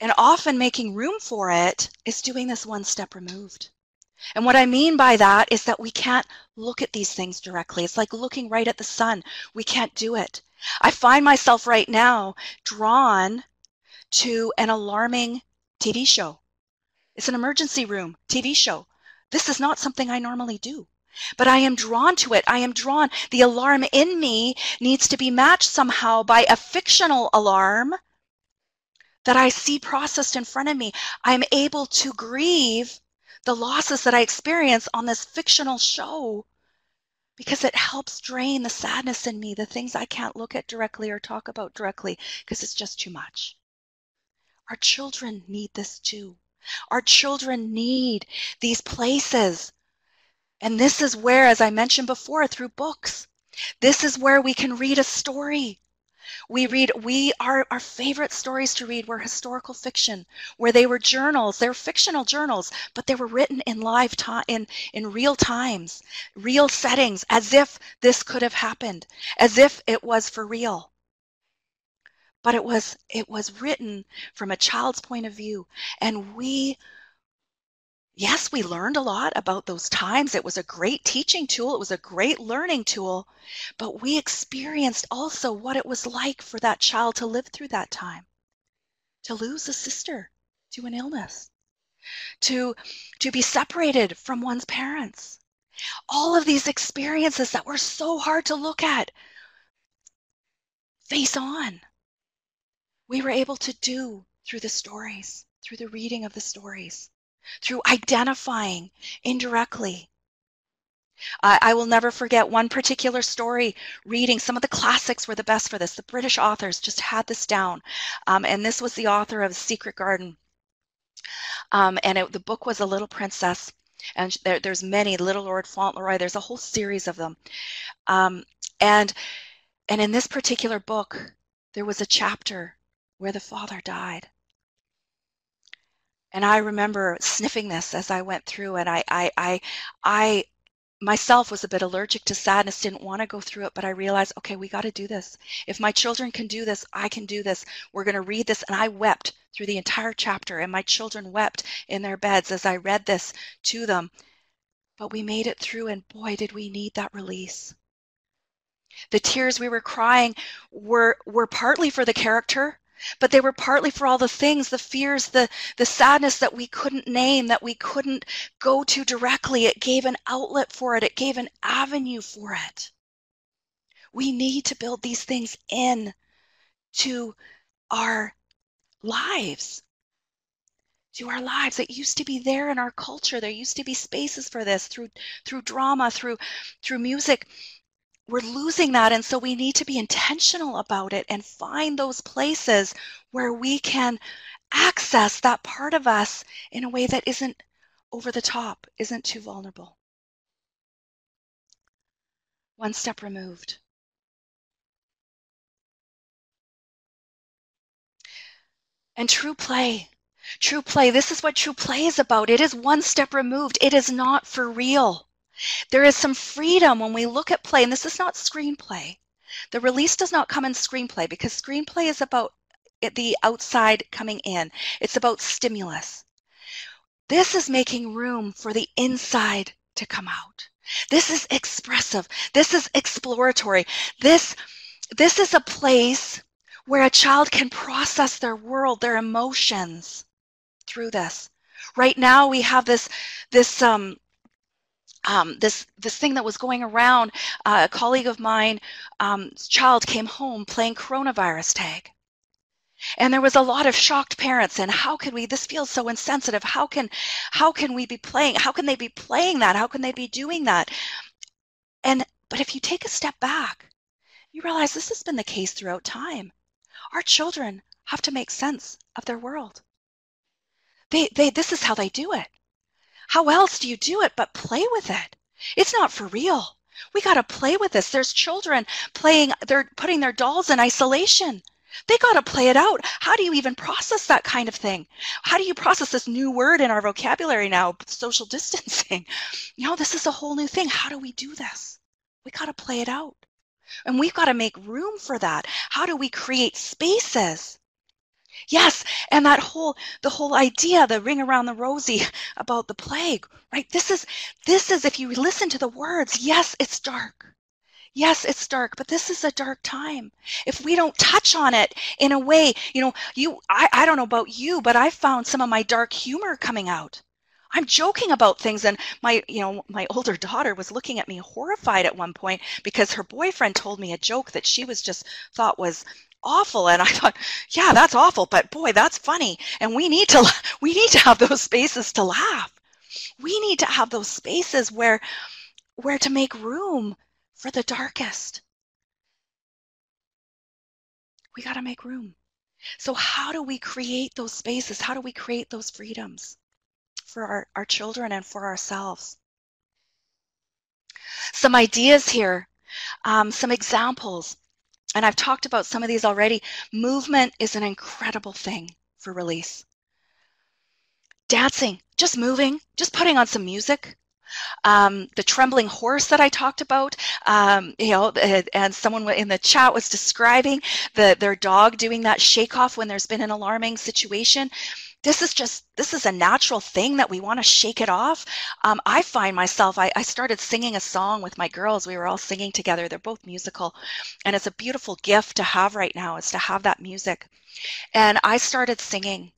it. And often making room for it is doing this one step removed. And what I mean by that is that we can't look at these things directly. It's like looking right at the sun. We can't do it. I find myself right now drawn to an alarming T V show. It's an emergency room T V show. This is not something I normally do, but I am drawn to it. I am drawn. The alarm in me needs to be matched somehow by a fictional alarm that I see processed in front of me. I'm able to grieve the losses that I experience on this fictional show, because it helps drain the sadness in me, the things I can't look at directly or talk about directly because it's just too much. Our children need this too. Our children need these places. And this is where, as I mentioned before, through books, this is where we can read a story. We read, we our, our favorite stories to read were historical fiction, where they were journals. They were fictional journals, but they were written in live time, in, in real times, real settings, as if this could have happened, as if it was for real. But it was, it was written from a child's point of view. And we, yes, we learned a lot about those times. It was a great teaching tool. It was a great learning tool. But we experienced also what it was like for that child to live through that time, to lose a sister to an illness, to, to be separated from one's parents. All of these experiences that were so hard to look at face on. We were able to do through the stories, through the reading of the stories, through identifying indirectly. I, I will never forget one particular story reading. Some of the classics were the best for this. The British authors just had this down. Um, and this was the author of Secret Garden. Um, and it, the book was A Little Princess. And there, there's many, Little Lord Fauntleroy. There's a whole series of them. Um, and, and in this particular book, there was a chapter where the father died. And I remember sniffing this as I went through, and I, I, I, I myself was a bit allergic to sadness, didn't want to go through it, but I realized, okay, we got to do this. If my children can do this, I can do this. We're going to read this. And I wept through the entire chapter, and my children wept in their beds as I read this to them. But we made it through, and boy, did we need that release. The tears we were crying were, were partly for the character, but they were partly for all the things, the fears, the, the sadness that we couldn't name, that we couldn't go to directly. It gave an outlet for it. It gave an avenue for it. We need to build these things in to our lives, to our lives. It used to be there in our culture. There used to be spaces for this through, through drama, through, through music. We're losing that, and so we need to be intentional about it and find those places where we can access that part of us in a way that isn't over the top, isn't too vulnerable. One step removed. And true play. True play. This is what true play is about. It is one step removed. It is not for real. There is some freedom when we look at play, and this is not screenplay. The release does not come in screenplay, because screenplay is about the outside coming in. It's about stimulus. This is making room for the inside to come out. This is expressive. This is exploratory. This, this is a place where a child can process their world, their emotions through this. Right now we have this, this, um, Um, this this thing that was going around. Uh, a colleague of mine, um, child came home playing coronavirus tag, and there was a lot of shocked parents. And how could we? This feels so insensitive. How can how can we be playing? How can they be playing that? How can they be doing that? And but if you take a step back, you realize this has been the case throughout time. Our children have to make sense of their world. They they this is how they do it. How else do you do it but play with it? It's not for real. We got to play with this. There's children playing, they're putting their dolls in isolation. They got to play it out. How do you even process that kind of thing? How do you process this new word in our vocabulary now, social distancing? You know, this is a whole new thing. How do we do this? We got to play it out. And we've got to make room for that. How do we create spaces? Yes, and that whole the whole idea, the ring around the rosy about the plague, right? This is this is if you listen to the words, yes, it's dark. Yes, it's dark, but this is a dark time. If we don't touch on it in a way, you know, you I, I don't know about you, but I found some of my dark humor coming out. I'm joking about things, and my, you know, my older daughter was looking at me horrified at one point because her boyfriend told me a joke that she was just thought was awful, and I thought, yeah, that's awful, but boy, that's funny, and we need to we need to have those spaces to laugh. We need to have those spaces where where to make room for the darkest. We got to make room. So how do we create those spaces? How do we create those freedoms for our, our children and for ourselves? Some ideas here, um, some examples. and I've talked about some of these already, movement is an incredible thing for release. Dancing, just moving, just putting on some music. Um, the trembling horse that I talked about, um, you know, and someone in the chat was describing the, their dog doing that shake-off when there's been an alarming situation. This is just, this is a natural thing that we want to shake it off. Um, I find myself, I, I started singing a song with my girls. We were all singing together. They're both musical. And it's a beautiful gift to have right now, is to have that music. And I started singing.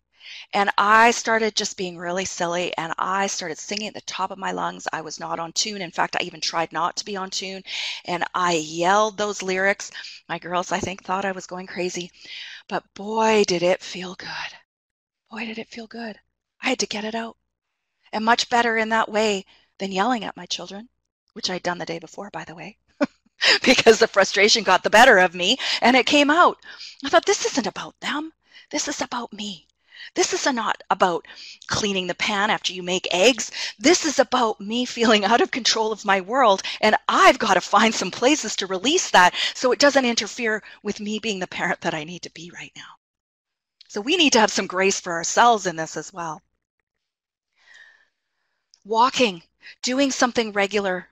And I started just being really silly, and I started singing at the top of my lungs. I was not on tune. In fact, I even tried not to be on tune, and I yelled those lyrics. My girls, I think, thought I was going crazy, but boy, did it feel good. Boy, did it feel good. I had to get it out, and much better in that way than yelling at my children, which I'd done the day before, by the way, because the frustration got the better of me, and it came out. I thought, this isn't about them. This is about me. This is not about cleaning the pan after you make eggs. This is about me feeling out of control of my world, and I've got to find some places to release that so it doesn't interfere with me being the parent that I need to be right now. So we need to have some grace for ourselves in this as well. Walking, doing something regular,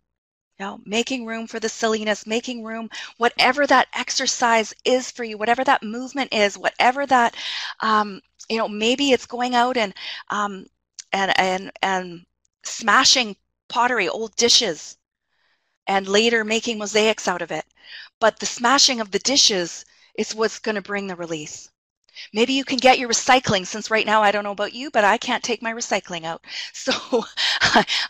you know, making room for the silliness, making room, whatever that exercise is for you, whatever that movement is, whatever that, um, you know, maybe it's going out and um, and and and smashing pottery, old dishes, and later making mosaics out of it. But the smashing of the dishes is what's going to bring the release. Maybe you can get your recycling, since right now, I don't know about you, but I can't take my recycling out. So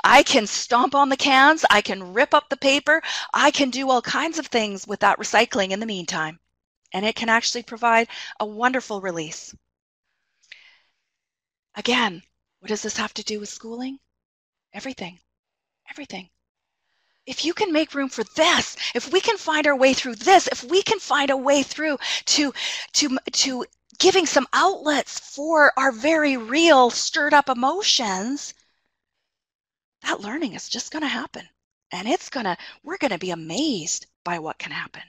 I can stomp on the cans, I can rip up the paper, I can do all kinds of things with that recycling in the meantime. And it can actually provide a wonderful release. Again, what does this have to do with schooling? Everything, everything. If you can make room for this, if we can find our way through this, if we can find a way through to, to, to giving some outlets for our very real stirred up emotions, that learning is just going to happen. And it's going to, we're going to be amazed by what can happen.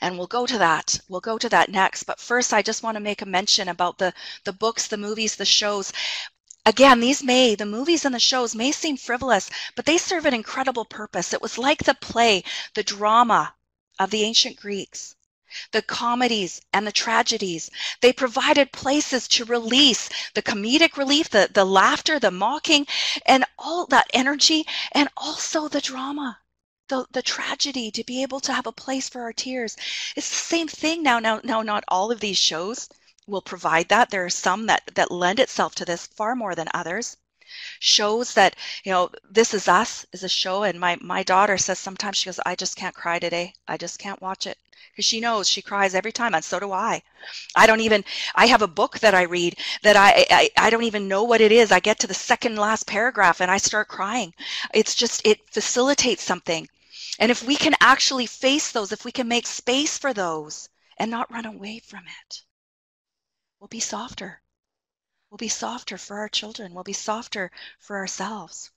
And we'll go to that. We'll go to that next. But first, I just want to make a mention about the, the books, the movies, the shows. Again, these may, the movies and the shows may seem frivolous, but they serve an incredible purpose. It was like the play, the drama of the ancient Greeks, the comedies and the tragedies. They provided places to release the comedic relief, the, the laughter, the mocking, and all that energy, and also the drama. The, the tragedy, to be able to have a place for our tears. It's the same thing now. Now, now, not all of these shows will provide that. There are some that, that lend itself to this far more than others. Shows that, you know, This Is Us is a show, and my, my daughter says sometimes, she goes, I just can't cry today. I just can't watch it. Because she knows she cries every time, and so do I. I don't even, I have a book that I read that I, I, I don't even know what it is. I get to the second last paragraph and I start crying. It's just, it facilitates something. And if we can actually face those, if we can make space for those and not run away from it, we'll be softer. We'll be softer for our children. We'll be softer for ourselves.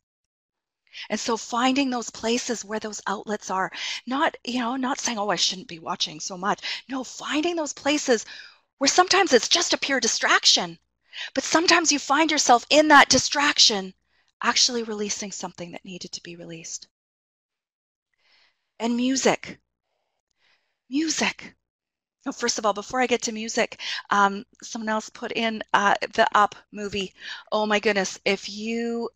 And so finding those places where those outlets are, not, you know, not saying, oh, I shouldn't be watching so much. No, finding those places where sometimes it's just a pure distraction, but sometimes you find yourself in that distraction actually releasing something that needed to be released. And music, music. Now, first of all, before I get to music, um, someone else put in uh, the Up movie. Oh my goodness, if you,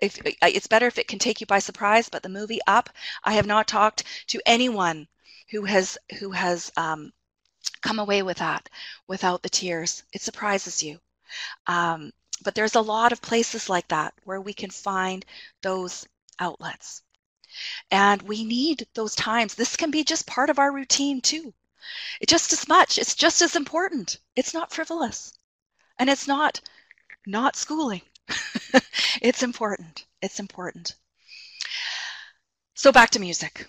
if it's better if it can take you by surprise, but the movie Up, I have not talked to anyone who has who has um, come away with that without the tears. It surprises you. Um, but there's a lot of places like that where we can find those outlets. And we need those times. This can be just part of our routine too. It's just as much. It's just as important. It's not frivolous. And it's not not schooling. It's important. It's important. So back to music.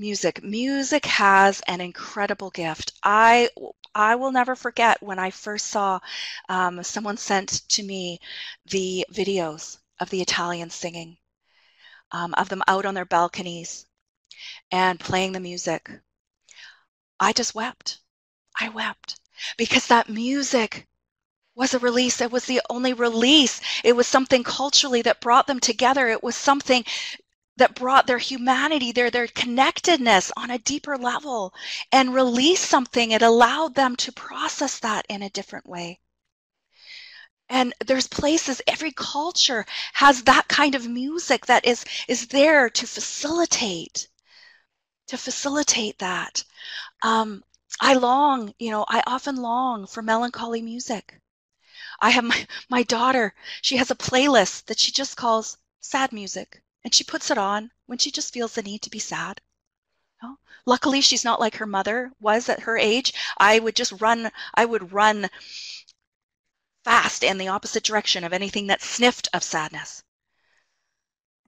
Music. Music has an incredible gift. I I will never forget when I first saw um, someone sent to me the videos of the Italians singing. Um, of them out on their balconies. and playing the music. I just wept. I wept because that music was a release. It was the only release. It was something culturally that brought them together. It was something that brought their humanity, their, their connectedness on a deeper level and released something. It allowed them to process that in a different way. And there's places, every culture has that kind of music that is, is there to facilitate, to facilitate that. Um, I long, you know, I often long for melancholy music. I have my, my daughter, she has a playlist that she just calls sad music. And she puts it on when she just feels the need to be sad. You know? Luckily, she's not like her mother was at her age. I would just run, I would run fast in the opposite direction of anything that sniffed of sadness.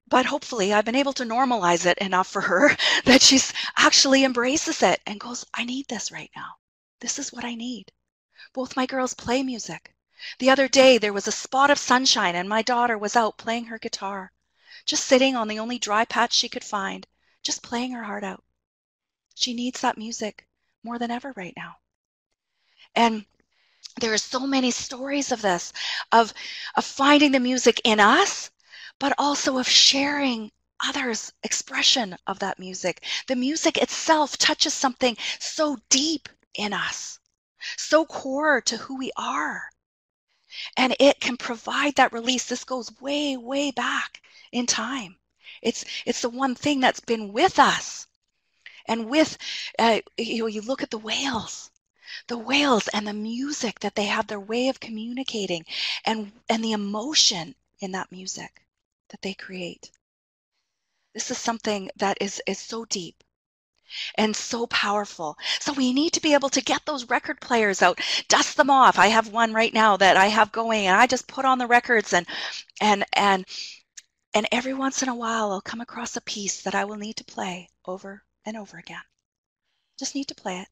But hopefully, I've been able to normalize it enough for her that she's actually embraces it and goes, I need this right now. This is what I need. Both my girls play music. The other day, there was a spot of sunshine and my daughter was out playing her guitar. Just sitting on the only dry patch she could find, just playing her heart out. She needs that music more than ever right now. And there are so many stories of this, of, of finding the music in us, but also of sharing others' expression of that music. The music itself touches something so deep in us, so core to who we are. And it can provide that release. This goes way, way back in time. It's it's the one thing that's been with us. And with, uh, you know, you look at the whales, the whales and the music that they have, their way of communicating and, and the emotion in that music that they create. This is something that is, is so deep and so powerful. So we need to be able to get those record players out, dust them off. I have one right now that I have going and I just put on the records and and and and every once in a while I'll come across a piece that I will need to play over and over again. Just need to play it.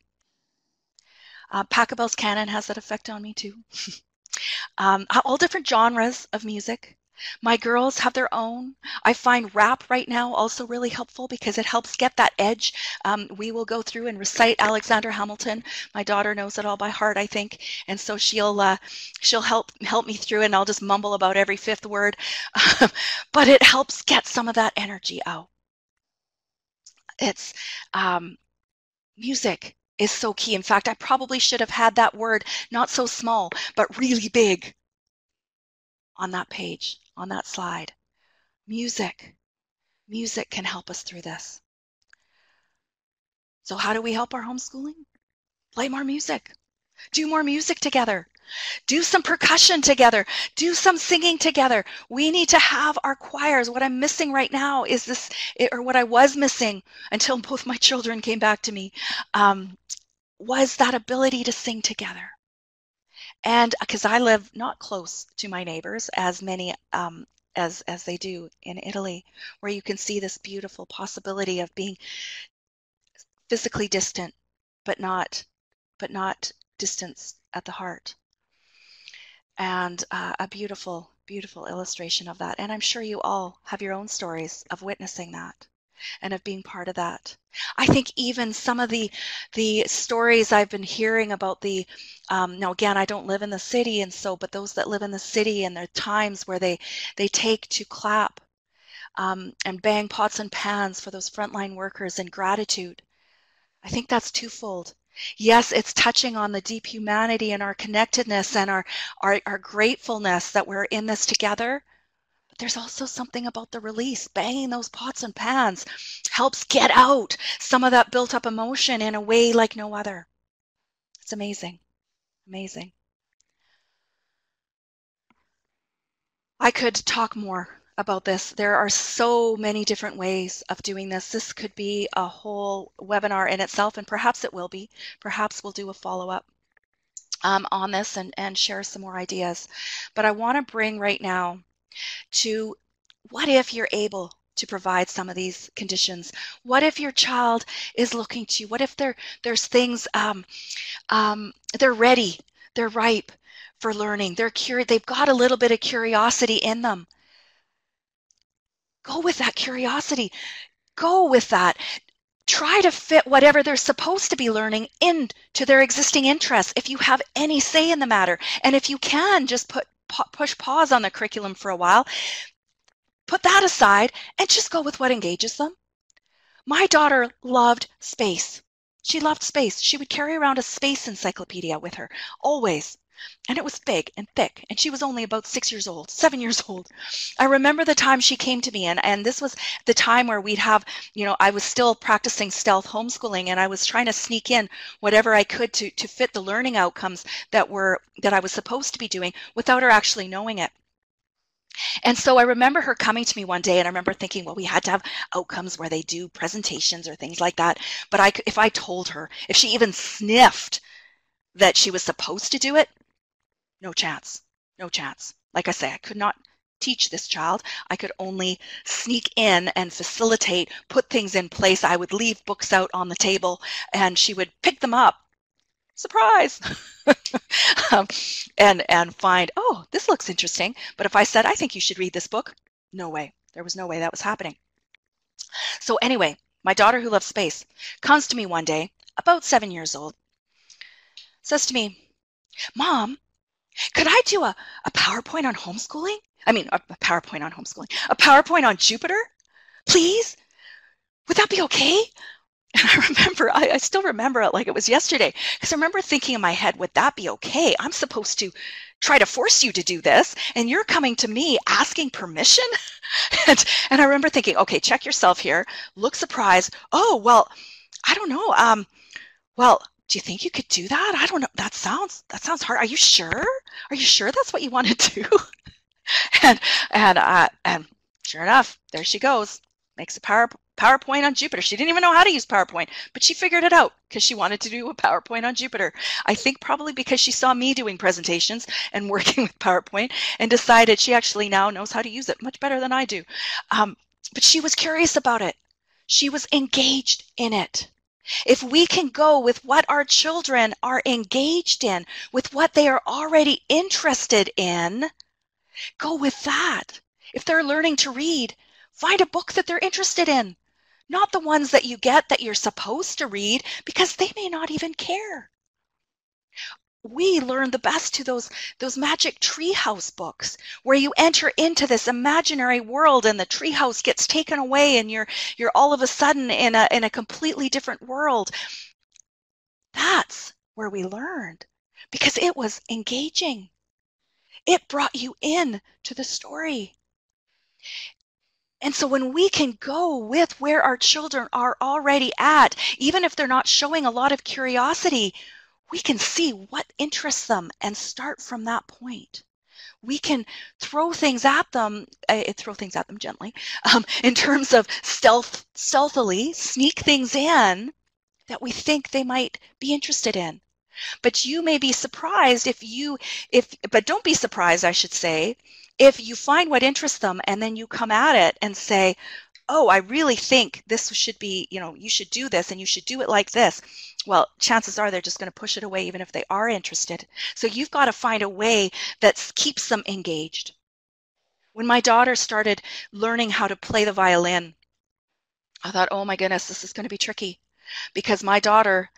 Uh, Pachelbel's Canon has that effect on me too. um, all different genres of music. My girls have their own. I find rap right now also really helpful because it helps get that edge. Um, we will go through and recite Alexander Hamilton. My daughter knows it all by heart, I think, and so she'll uh, she'll help help me through, and I'll just mumble about every fifth word. But it helps get some of that energy out. It's um, music is so key. In fact, I probably should have had that word not so small, but really big on that page. On that slide, music. Music can help us through this. So how do we help our homeschooling? Play more music. Do more music together. Do some percussion together. Do some singing together. We need to have our choirs. What I'm missing right now is this, or what I was missing until both my children came back to me, um, was that ability to sing together. And because I live not close to my neighbors as many um, as, as they do in Italy, where you can see this beautiful possibility of being physically distant, but not, but not distance at the heart. And uh, a beautiful, beautiful illustration of that. And I'm sure you all have your own stories of witnessing that and of being part of that. I think even some of the the stories I've been hearing about the, um, now again, I don't live in the city, and so, but those that live in the city and their times where they, they take to clap um, and bang pots and pans for those frontline workers in gratitude. I think that's twofold. Yes, it's touching on the deep humanity and our connectedness and our, our, our gratefulness that we're in this together. There's also something about the release. Banging those pots and pans helps get out some of that built up emotion in a way like no other. It's amazing, amazing. I could talk more about this. There are so many different ways of doing this. This could be a whole webinar in itself, and perhaps it will be. Perhaps we'll do a follow-up um, on this and, and share some more ideas. But I want to bring right now to what if you're able to provide some of these conditions? What if your child is looking to you? What if there there's things um, um, they're ready, they're ripe for learning, they're curious, they've got a little bit of curiosity in them? Go with that curiosity. Go with that. try to fit whatever they're supposed to be learning into their existing interests if you have any say in the matter. And if you can, just put push pause on the curriculum for a while, put that aside, and just go with what engages them. My daughter loved space. She loved space. She would carry around a space encyclopedia with her, always. And it was big and thick, and she was only about six years old, seven years old. I remember the time she came to me, and, and this was the time where we'd have, you know, I was still practicing stealth homeschooling, and I was trying to sneak in whatever I could to, to fit the learning outcomes that were, that I was supposed to be doing without her actually knowing it. And so I remember her coming to me one day, and I remember thinking, well, we had to have outcomes where they do presentations or things like that. But I, if I told her, if she even sniffed that she was supposed to do it, no chance, no chance. Like I say, I could not teach this child. I could only sneak in and facilitate, put things in place. I would leave books out on the table, and she would pick them up. Surprise! um, and and find, oh, this looks interesting. But if I said, I think you should read this book, no way. There was no way that was happening. So anyway, my daughter who loves space comes to me one day, about seven years old, says to me, Mom, could I do a, a PowerPoint on homeschooling? I mean, a, a PowerPoint on homeschooling, a PowerPoint on Jupiter, please? Would that be okay? And I remember, I, I still remember it like it was yesterday, because I remember thinking in my head, would that be okay? I'm supposed to try to force you to do this, and you're coming to me asking permission? and, and I remember thinking, okay, check yourself here, look surprised. Oh, well, I don't know. Um, well, do you think you could do that? I don't know. That sounds, that sounds hard. Are you sure? Are you sure that's what you want to do? and, and, uh, and sure enough, there she goes, makes a PowerPoint. PowerPoint on Jupiter. She didn't even know how to use PowerPoint, but she figured it out because she wanted to do a PowerPoint on Jupiter. I think probably because she saw me doing presentations and working with PowerPoint and decided she actually now knows how to use it much better than I do. Um, but she was curious about it. She was engaged in it. If we can go with what our children are engaged in, with what they are already interested in, go with that. If they're learning to read, find a book that they're interested in. Not the ones that you get that you're supposed to read, because they may not even care. We learn the best to those, those magic treehouse books, where you enter into this imaginary world and the treehouse gets taken away and you're, you're all of a sudden in a, in a completely different world. That's where we learned, because it was engaging. It brought you in to the story. And so when we can go with where our children are already at, even if they're not showing a lot of curiosity, we can see what interests them and start from that point. We can throw things at them, uh, throw things at them gently, um, in terms of stealth, stealthily sneak things in that we think they might be interested in. But you may be surprised if you, if, but don't be surprised, I should say, if you find what interests them and then you come at it and say, oh, I really think this should be, you know, you should do this and you should do it like this. Well, chances are they're just going to push it away even if they are interested. So you've got to find a way that keeps them engaged. When my daughter started learning how to play the violin, I thought, oh my goodness, this is going to be tricky, because my daughter,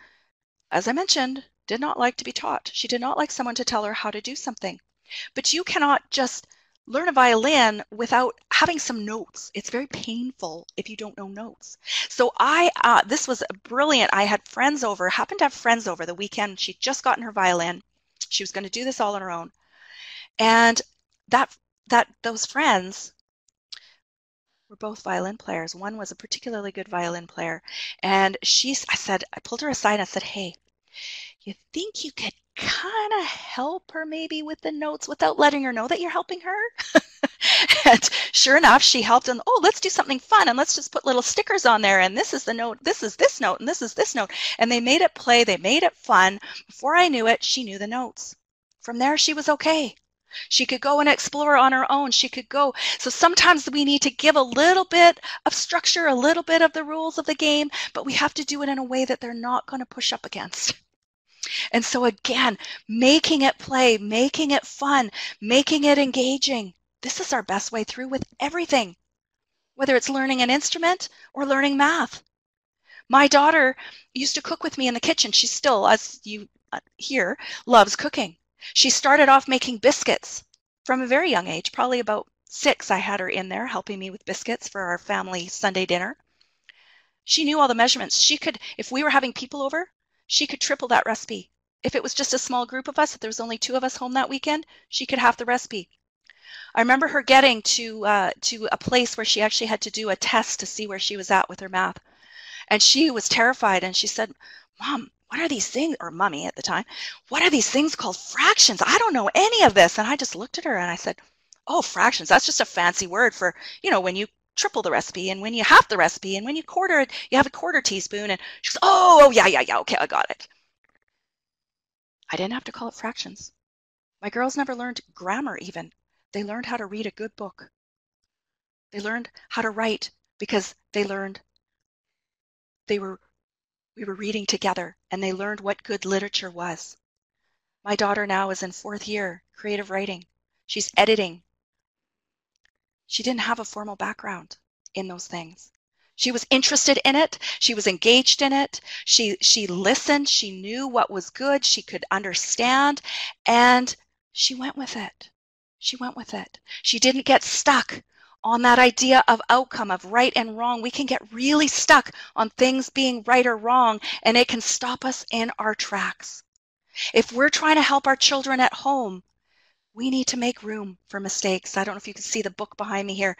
as I mentioned, did not like to be taught. She did not like someone to tell her how to do something. But you cannot just learn a violin without having some notes. It's very painful if you don't know notes. So I, uh, this was brilliant. I had friends over, happened to have friends over the weekend. She'd just gotten her violin. She was going to do this all on her own. And that, that those friends were both violin players. One was a particularly good violin player. And she, I said, I pulled her aside and I said, hey, you think you could kind of help her maybe with the notes without letting her know that you're helping her? And sure enough, she helped, and oh, let's do something fun, and let's just put little stickers on there, and this is the note, this is this note, and this is this note. And they made it play, they made it fun. Before I knew it, she knew the notes. From there, she was okay. She could go and explore on her own. She could go. So sometimes we need to give a little bit of structure, a little bit of the rules of the game, but we have to do it in a way that they're not going to push up against. And so again, making it play, making it fun, making it engaging. This is our best way through with everything, whether it's learning an instrument or learning math. My daughter used to cook with me in the kitchen. She still, as you hear, loves cooking. She started off making biscuits from a very young age, probably about six. I had her in there helping me with biscuits for our family Sunday dinner. She knew all the measurements. She could, if we were having people over, she could triple that recipe. If it was just a small group of us, if there was only two of us home that weekend, she could half the recipe. I remember her getting to uh, to a place where she actually had to do a test to see where she was at with her math. And she was terrified, and she said, "Mom, what are these things?" Or "Mummy" at the time. "What are these things called fractions? I don't know any of this." And I just looked at her and I said, "Oh, fractions, that's just a fancy word for, you know, when you triple the recipe, and when you half the recipe, and when you quarter it, you have a quarter teaspoon." And she goes, "Oh, oh, yeah, yeah, yeah, okay, I got it." I didn't have to call it fractions. My girls never learned grammar even. They learned how to read a good book. They learned how to write because they learned they were, we were reading together, and they learned what good literature was. My daughter now is in fourth year, creative writing. She's editing. She didn't have a formal background in those things. She was interested in it. She was engaged in it. She, she listened. She knew what was good. She could understand, and she went with it. She went with it. She didn't get stuck on that idea of outcome, of right and wrong. We can get really stuck on things being right or wrong, and it can stop us in our tracks. If we're trying to help our children at home, we need to make room for mistakes. I don't know if you can see the book behind me here.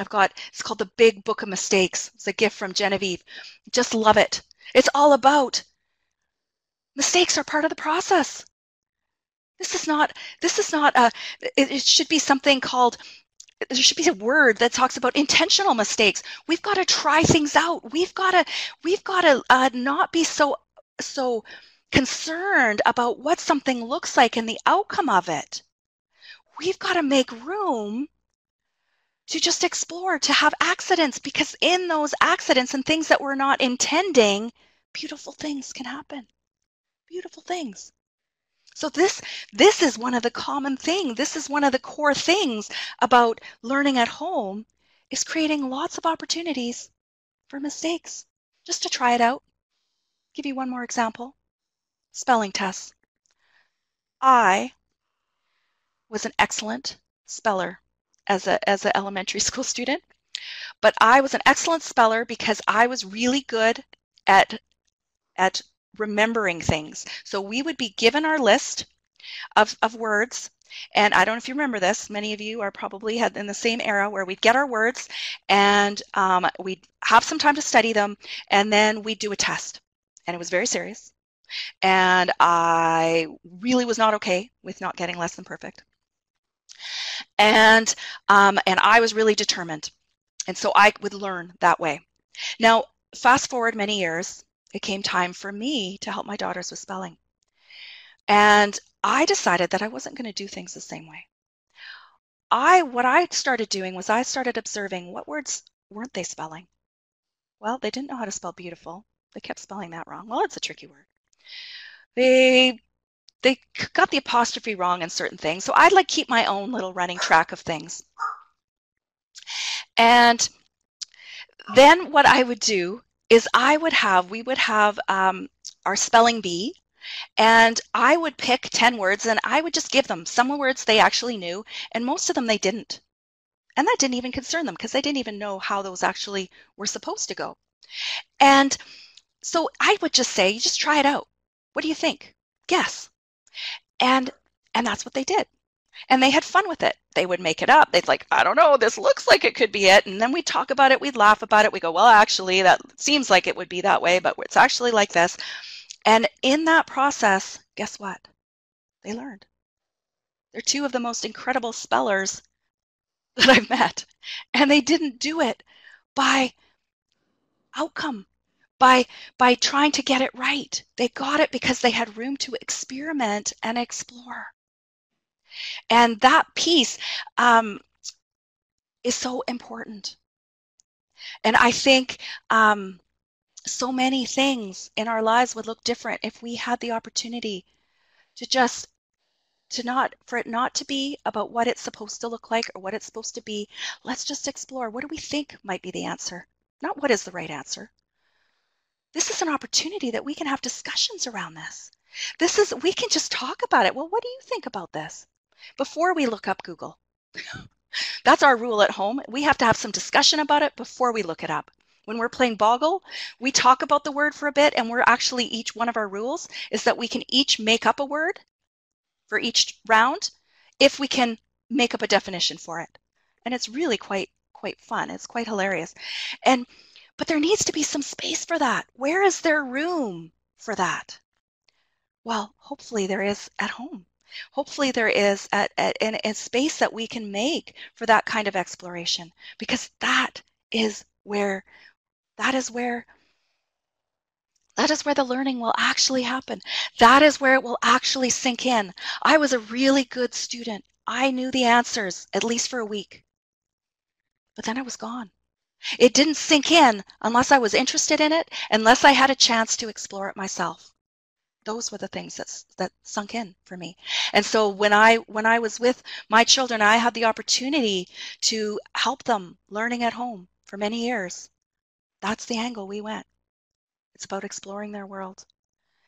I've got, it's called The Big Book of Mistakes. It's a gift from Genevieve. Just love it. It's all about mistakes are part of the process. This is not, this is not, a, it, it should be something called, there should be a word that talks about intentional mistakes. We've got to try things out. We've got to, we've got to uh, not be so, so concerned about what something looks like and the outcome of it. We've got to make room to just explore, to have accidents, because in those accidents and things that we're not intending, beautiful things can happen. Beautiful things. So this, this is one of the common things. This is one of the core things about learning at home, is creating lots of opportunities for mistakes, just to try it out. I'll give you one more example. Spelling tests. I was an excellent speller as a, as an elementary school student, but I was an excellent speller because I was really good at, at remembering things. So we would be given our list of, of words, and I don't know if you remember this, many of you are probably had in the same era where we'd get our words, and um, we'd have some time to study them, and then we'd do a test, and it was very serious, and I really was not okay with not getting less than perfect, and um, and I was really determined, and so I would learn that way. Now fast forward many years, it came time for me to help my daughters with spelling. And I decided that I wasn't going to do things the same way. I, what I started doing was I started observing what words weren't they spelling. Well, they didn't know how to spell beautiful. They kept spelling that wrong. Well, it's a tricky word. They, they got the apostrophe wrong in certain things. So I'd like keep my own little running track of things. And then what I would do is I would have, we would have um, our spelling bee, and I would pick ten words, and I would just give them some words they actually knew, and most of them they didn't. And that didn't even concern them because they didn't even know how those actually were supposed to go. And so I would just say, you just try it out. What do you think? Guess. And, and that's what they did. And they had fun with it. They would make it up. They'd like, I don't know, this looks like it could be it. And then we talk about it. We'd laugh about it. We go, well, actually, that seems like it would be that way, but it's actually like this. And in that process, guess what? They learned. They're two of the most incredible spellers that I've met. And they didn't do it by outcome, by, by trying to get it right. They got it because they had room to experiment and explore. And that piece um, is so important. And I think um, so many things in our lives would look different if we had the opportunity to just, to not, for it not to be about what it's supposed to look like or what it's supposed to be. Let's just explore. What do we think might be the answer? Not what is the right answer. This is an opportunity that we can have discussions around this. This is, we can just talk about it. Well, what do you think about this? Before we look up Google. That's our rule at home. We have to have some discussion about it before we look it up. When we're playing Boggle, we talk about the word for a bit, and we're actually, each one of our rules is that we can each make up a word for each round if we can make up a definition for it. And it's really quite, quite fun. It's quite hilarious. And, but there needs to be some space for that. Where is there room for that? Well, hopefully there is at home. Hopefully there is a, a, a space that we can make for that kind of exploration, because that is where, that is where, that is where the learning will actually happen. That is where it will actually sink in. I was a really good student. I knew the answers, at least for a week. But then I was gone. It didn't sink in unless I was interested in it, unless I had a chance to explore it myself. Those were the things that, that sunk in for me. And so when I, when I was with my children, I had the opportunity to help them learning at home for many years. That's the angle we went. It's about exploring their world.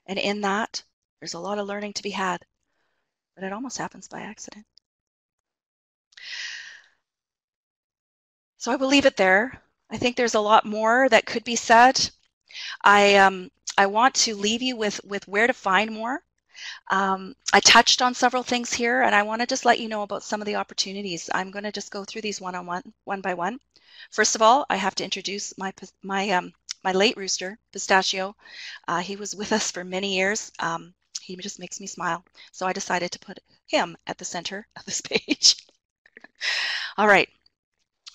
And in that, there's a lot of learning to be had, but it almost happens by accident. So I will leave it there. I think there's a lot more that could be said. I, um, I want to leave you with, with where to find more. Um, I touched on several things here, and I want to just let you know about some of the opportunities. I'm going to just go through these one-on-one, one by one. First of all, I have to introduce my, my, um, my late rooster, Pistachio. Uh, he was with us for many years. Um, he just makes me smile. So I decided to put him at the center of this page. All right.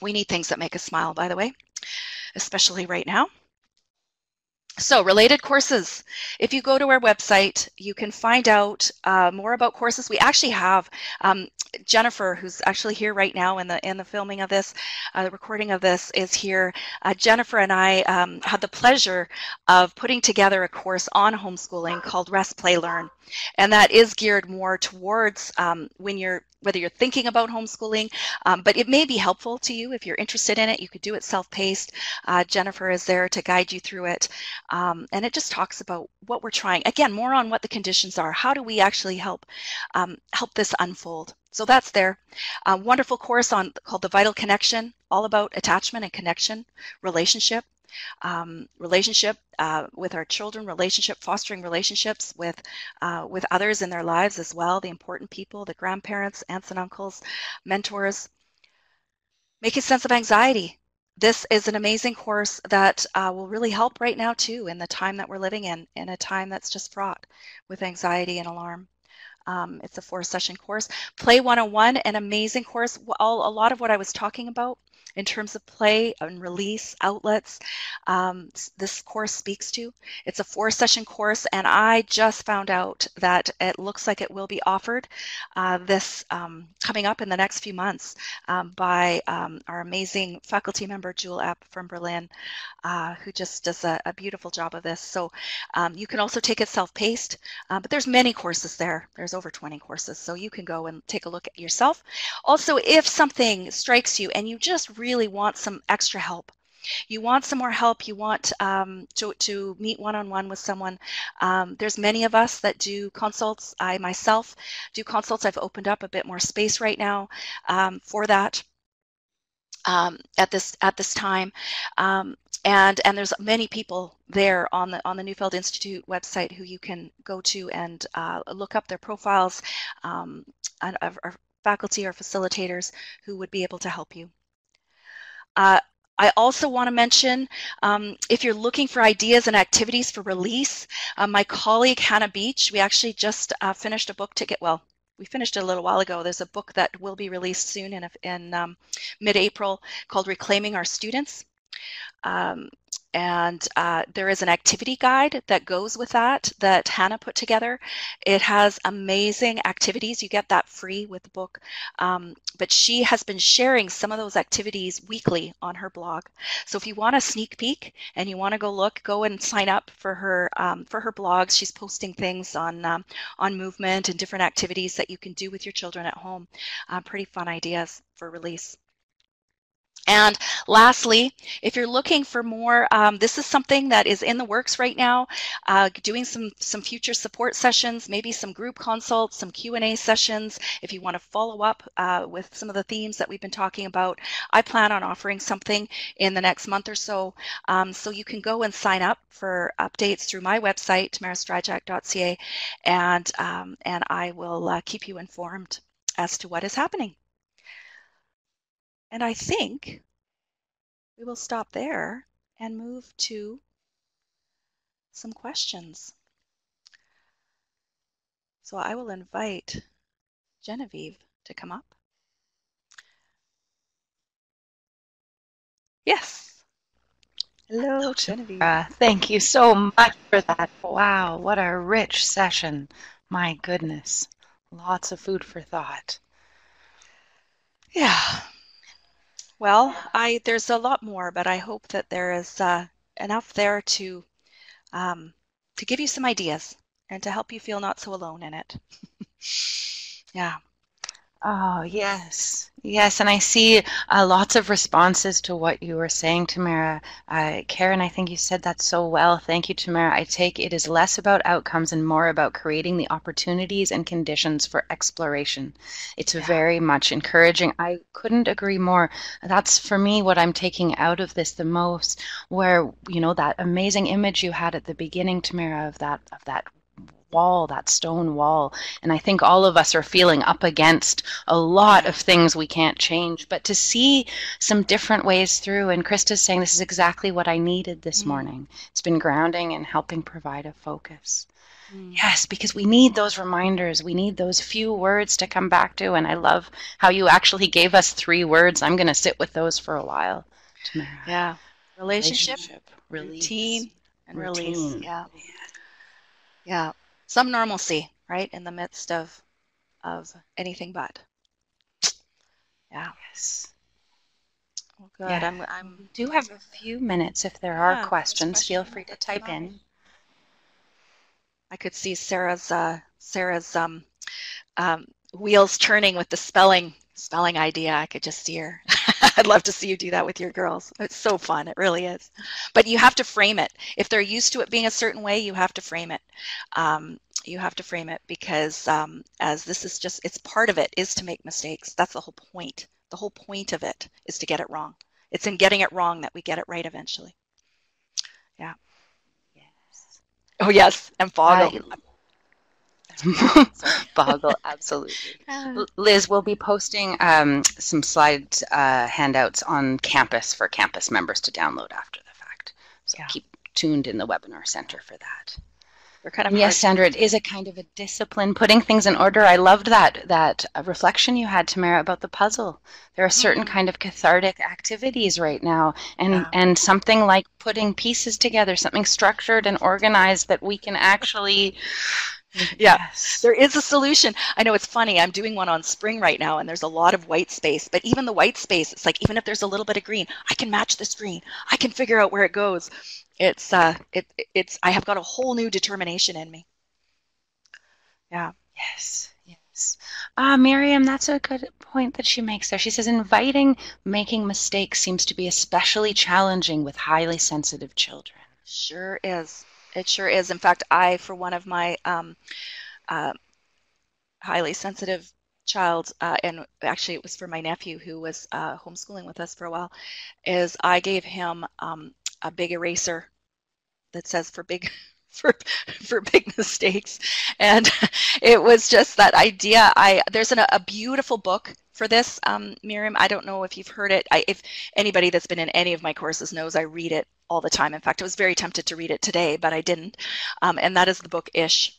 We need things that make us smile, by the way, especially right now. So related courses. If you go to our website, you can find out uh, more about courses. We actually have um, Jennifer, who's actually here right now in the in the filming of this, uh, the recording of this is here. Uh, Jennifer and I um, had the pleasure of putting together a course on homeschooling called Rest, Play, Learn, and that is geared more towards um, when you're whether you're thinking about homeschooling, um, but it may be helpful to you if you're interested in it. You could do it self-paced. Uh, Jennifer is there to guide you through it. Um, and it just talks about what we're trying, again, more on what the conditions are. How do we actually help um, help this unfold? So that's there. A wonderful course on called The Vital Connection, all about attachment and connection, relationship, um, relationship uh, with our children, relationship, fostering relationships with, uh, with others in their lives as well, the important people, the grandparents, aunts and uncles, mentors. Making sense of anxiety. This is an amazing course that uh, will really help right now, too, in the time that we're living in, in a time that's just fraught with anxiety and alarm. Um, it's a four-session course. Play one oh one, an amazing course. All, a lot of what I was talking about in terms of play and release outlets, um, this course speaks to. It's a four-session course, and I just found out that it looks like it will be offered uh, this um, coming up in the next few months um, by um, our amazing faculty member, Jewel Epp from Berlin, uh, who just does a, a beautiful job of this. So um, you can also take it self-paced, uh, but there's many courses there. There's over twenty courses, so you can go and take a look at yourself. Also, if something strikes you and you just really really want some extra help. You want some more help. You want um, to, to meet one-on-one with someone. Um, there's many of us that do consults. I myself do consults. I've opened up a bit more space right now um, for that um, at this at this time. Um, and and there's many people there on the on the Neufeld Institute website who you can go to and uh, look up their profiles, um, and our faculty or facilitators who would be able to help you. Uh, I also want to mention, um, if you're looking for ideas and activities for release, uh, my colleague Hannah Beach, we actually just uh, finished a book ticket. Well, we finished it a little while ago. There's a book that will be released soon in, in um, mid-April called Reclaiming Our Students. Um, and uh, there is an activity guide that goes with that that Hannah put together. It has amazing activities. You get that free with the book, um, but she has been sharing some of those activities weekly on her blog. So if you want a sneak peek and you want to go look, go and sign up for her um, for her blogs. She's posting things on um, on movement and different activities that you can do with your children at home. Uh, pretty fun ideas for release. And lastly, if you're looking for more, um, this is something that is in the works right now, uh, doing some, some future support sessions, maybe some group consults, some Q and A sessions. If you want to follow up uh, with some of the themes that we've been talking about, I plan on offering something in the next month or so. Um, so you can go and sign up for updates through my website, tamara strijack dot c a, and, um, and I will uh, keep you informed as to what is happening. And I think we will stop there and move to some questions. So I will invite Genevieve to come up. Yes. Hello, Genevieve. Uh, thank you so much for that. Wow, what a rich session. My goodness. Lots of food for thought. Yeah. Well, I, there's a lot more, but I hope that there is uh, enough there to um, to give you some ideas and to help you feel not so alone in it. Yeah. Oh, yes. Yes, and I see uh, lots of responses to what you were saying, Tamara. Uh, Karen, I think you said that so well. Thank you, Tamara. I take it is less about outcomes and more about creating the opportunities and conditions for exploration. It's yeah. very much encouraging. I couldn't agree more. That's, for me, what I'm taking out of this the most, where, you know, that amazing image you had at the beginning, Tamara, of that, of that wall, that stone wall. And I think all of us are feeling up against a lot of things we can't change, but to see some different ways through. And Krista's saying, this is exactly what I needed this mm-hmm. morning. It's been grounding and helping provide a focus. Mm-hmm. Yes, because we need those reminders. We need those few words to come back to. And I love how you actually gave us three words. I'm going to sit with those for a while. Tomorrow. Yeah. Relationship, Relationship release, routine, and routine. release. Yeah. Yeah. Some normalcy, right, in the midst of of anything but. Yeah. Yes. Well, good. Yeah. I'm, I'm, we do have a few minutes. If there yeah, are questions, feel free to type in. I could see Sarah's uh, Sarah's um, um, wheels turning with the spelling spelling idea. I could just see her. I'd love to see you do that with your girls. It's so fun. It really is. But you have to frame it. If they're used to it being a certain way, you have to frame it. Um, you have to frame it because um, as this is just, it's part of it is to make mistakes. That's the whole point. The whole point of it is to get it wrong. It's in getting it wrong that we get it right eventually. Yeah. Yes. Oh, yes. And Foggle. I Boggle, absolutely. Liz, we'll be posting um, some slide uh, handouts on campus for campus members to download after the fact. So yeah. keep tuned in the webinar center for that. We're kind of yes, Sandra, it is a kind of a discipline, putting things in order. I loved that that uh, reflection you had, Tamara, about the puzzle. There are certain mm-hmm. kind of cathartic activities right now, and yeah. and something like putting pieces together, something structured and organized that we can actually. Yeah, yes. There is a solution. I know it's funny. I'm doing one on spring right now, and there's a lot of white space. But even the white space, it's like even if there's a little bit of green, I can match this green. I can figure out where it goes. It's uh, it it's. I have got a whole new determination in me. Yeah. Yes. Yes. Ah, uh, Miriam, that's a good point that she makes there. She says inviting making mistakes seems to be especially challenging with highly sensitive children. Sure is. It sure is. In fact, I, for one of my um, uh, highly sensitive child, uh, and actually it was for my nephew who was uh, homeschooling with us for a while, is I gave him um, a big eraser that says for big for for big mistakes, and it was just that idea. I there's an, a beautiful book for this, um, Miriam. I don't know if you've heard it. I, if anybody that's been in any of my courses knows, I read it all the time. In fact, I was very tempted to read it today, but I didn't. Um, and that is the book Ish,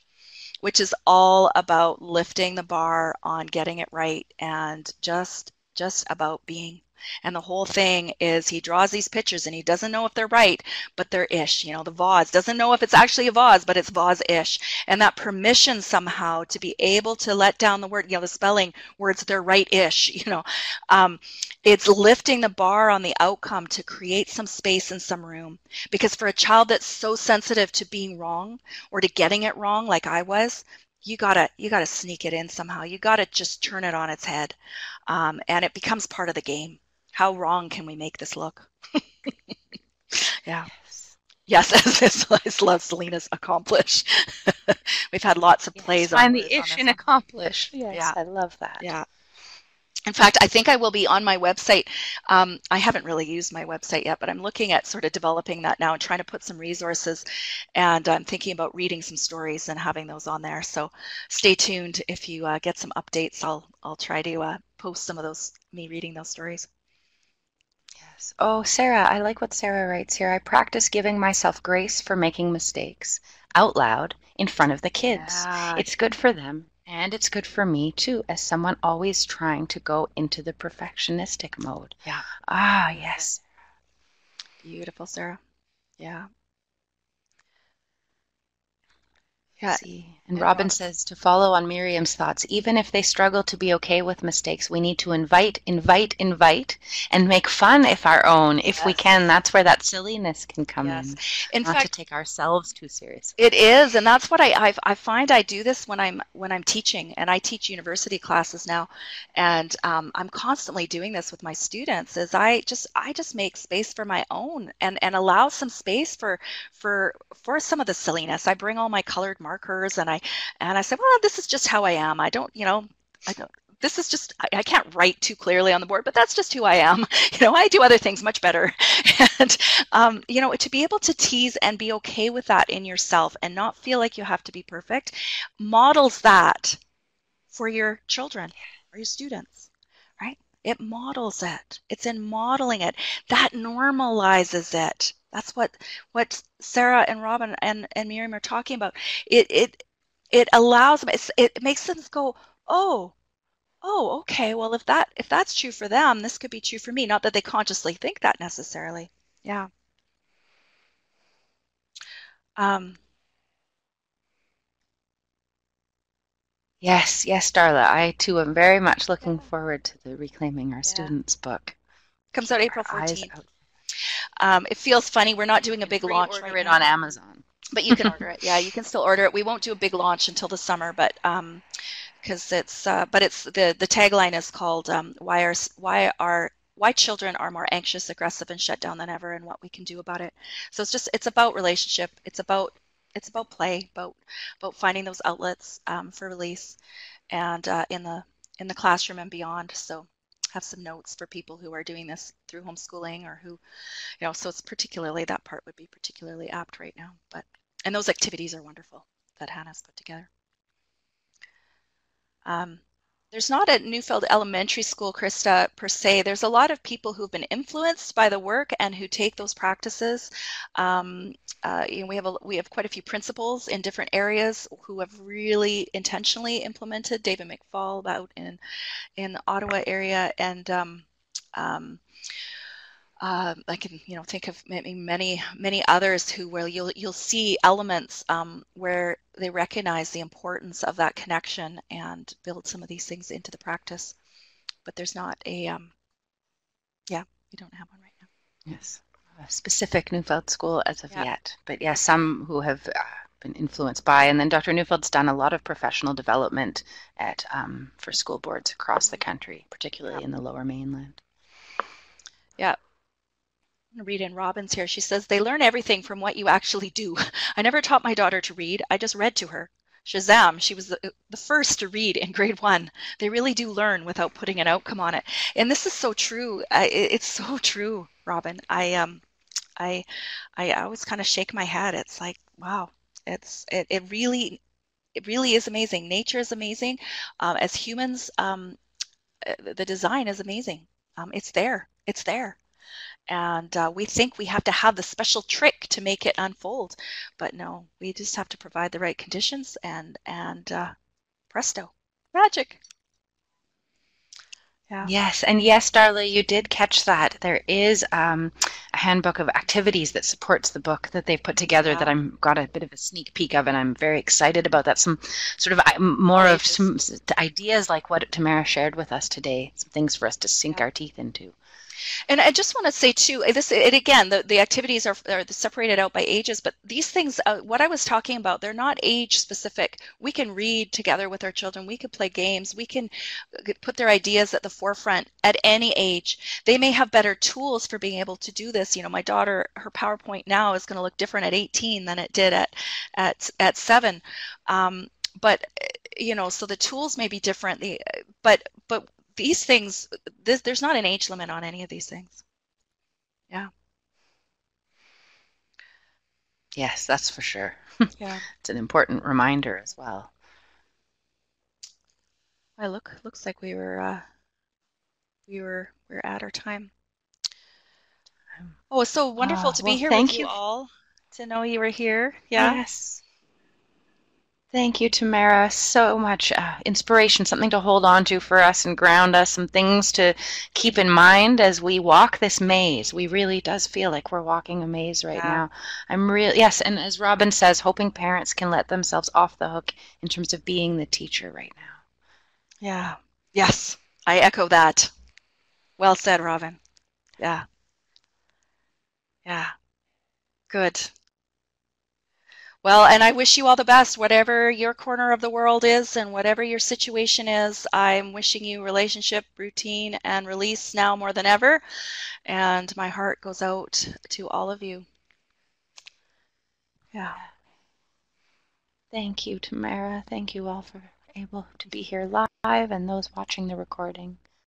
which is all about lifting the bar on getting it right and just just about being. And the whole thing is he draws these pictures and he doesn't know if they're right, but they're ish. You know, the vase doesn't know if it's actually a vase, but it's vase-ish. And that permission somehow to be able to let down the word, you know, the spelling words, they're right-ish, you know. Um, it's lifting the bar on the outcome to create some space and some room. Because for a child that's so sensitive to being wrong or to getting it wrong like I was, you gotta you gotta sneak it in somehow. You gotta just turn it on its head. Um, and it becomes part of the game. how wrong can we make this look? Yeah. Yes, as Miz Love Salinas, accomplish. We've had lots of yes, plays find on the ish and accomplish. Yes, yeah. I love that. Yeah. In fact, I think I will be on my website. Um, I haven't really used my website yet, but I'm looking at sort of developing that now and trying to put some resources. And I'm thinking about reading some stories and having those on there. So stay tuned. If you uh, get some updates, I'll I'll try to uh, post some of those, me reading those stories. Yes. Oh, Sarah, I like what Sarah writes here. I practice giving myself grace for making mistakes out loud in front of the kids. Yeah. It's good for them. And it's good for me, too, as someone always trying to go into the perfectionistic mode. Yeah. Ah, yes. Beautiful, Sarah. Yeah. Yeah. See. And yeah. Robin says, to follow on Miriam's thoughts, even if they struggle to be okay with mistakes, we need to invite, invite, invite, and make fun if our own, if yes. we can. That's where that silliness can come yes. in. In Not fact, to take ourselves too seriously. It is, and that's what I I've, I find I do this when I'm when I'm teaching, and I teach university classes now, and um, I'm constantly doing this with my students. Is I just I just make space for my own, and and allow some space for for for some of the silliness. I bring all my colored markers. Markers and I and I said, well, this is just how I am. I don't, you know, I don't. This is just I, I can't write too clearly on the board, but that's just who I am. You know, I do other things much better, and um, you know, to be able to tease and be okay with that in yourself and not feel like you have to be perfect models that for your children or your students. Right? It models it. It's in modeling it that normalizes it. That's what what Sarah and Robin and, and Miriam are talking about. It it it allows them. It's, it makes them go, oh, oh, okay. Well, if that if that's true for them, this could be true for me. Not that they consciously think that necessarily. Yeah. Um. Yes, yes, Darla. I too am very much looking forward to the Reclaiming Our yeah. Students book. Comes out April fourteenth. Um, it feels funny. We're not doing a big launch. Order it on Amazon, but you can order it. Yeah, you can still order it. We won't do a big launch until the summer, but um, because it's uh, but it's the the tagline is called um, why are why are why children are more anxious, aggressive, and shut down than ever, and what we can do about it. So it's just it's about relationship. It's about it's about play, about about finding those outlets um, for release, and uh, in the in the classroom and beyond. So. Have some notes for people who are doing this through homeschooling or who, you know, so it's particularly, that part would be particularly apt right now. But, and those activities are wonderful that Hannah's put together. Um, there's not a Neufeld Elementary School, Krista, per se. There's a lot of people who've been influenced by the work and who take those practices. Um, uh, you know, we have a, we have quite a few principals in different areas who have really intentionally implemented. David McFall out in in the Ottawa area, and um, um, uh, I can you know think of many many others who where you'll you'll see elements um, where they recognize the importance of that connection and build some of these things into the practice. But there's not a, um, yeah, we don't have one right now. Yes, a specific Neufeld school as of yeah. yet. But yeah, some who have uh, been influenced by, and then Doctor Neufeld's done a lot of professional development at um, for school boards across mm-hmm. the country, particularly yeah. in the Lower Mainland. Yeah. I'm going to read in Robin's here. She says, they learn everything from what you actually do. I never taught my daughter to read. I just read to her. Shazam, she was the, the first to read in grade one. They really do learn without putting an outcome on it. And this is so true. I, it's so true, Robin. I um, I, I always kind of shake my head. It's like, wow, it's it, it really, it really is amazing. Nature is amazing. Um, as humans, um, the design is amazing. Um, it's there. It's there. And uh, we think we have to have the special trick to make it unfold, but no, we just have to provide the right conditions, and and uh, presto, magic. Yeah. Yes, and yes, Darla, you did catch that. There is um, a handbook of activities that supports the book that they've put together yeah. that I've got a bit of a sneak peek of, and I'm very excited about that. Some sort of more of some ideas like what Tamara shared with us today, some things for us to sink yeah. our teeth into. And I just want to say too, this it again, the, the activities are, are separated out by ages, but these things, uh, what I was talking about, they're not age specific. We can read together with our children, we can play games, we can put their ideas at the forefront at any age. They may have better tools for being able to do this. You know, my daughter, her PowerPoint now is going to look different at eighteen than it did at at at seven. Um, but you know, so the tools may be different. The but but. These things, this, there's not an age limit on any of these things. Yeah. Yes, that's for sure. Yeah. It's an important reminder as well. I look, looks like we were, uh, we were, we we're at our time. Oh, it's so wonderful uh, to be well, here thank with you, you all. To know you were here. Yeah. Yes. Thank you, Tamara, so much uh, inspiration, something to hold on to for us and ground us, some things to keep in mind as we walk this maze. We really does feel like we're walking a maze right yeah. now. I'm really, yes, and as Robin says, hoping parents can let themselves off the hook in terms of being the teacher right now. Yeah, yes, I echo that. Well said, Robin. Yeah. Yeah, good. Well, and I wish you all the best, whatever your corner of the world is and whatever your situation is. I'm wishing you relationship, routine, and release now more than ever. And my heart goes out to all of you. Yeah. Thank you, Tamara. Thank you all for able to be here live and those watching the recording.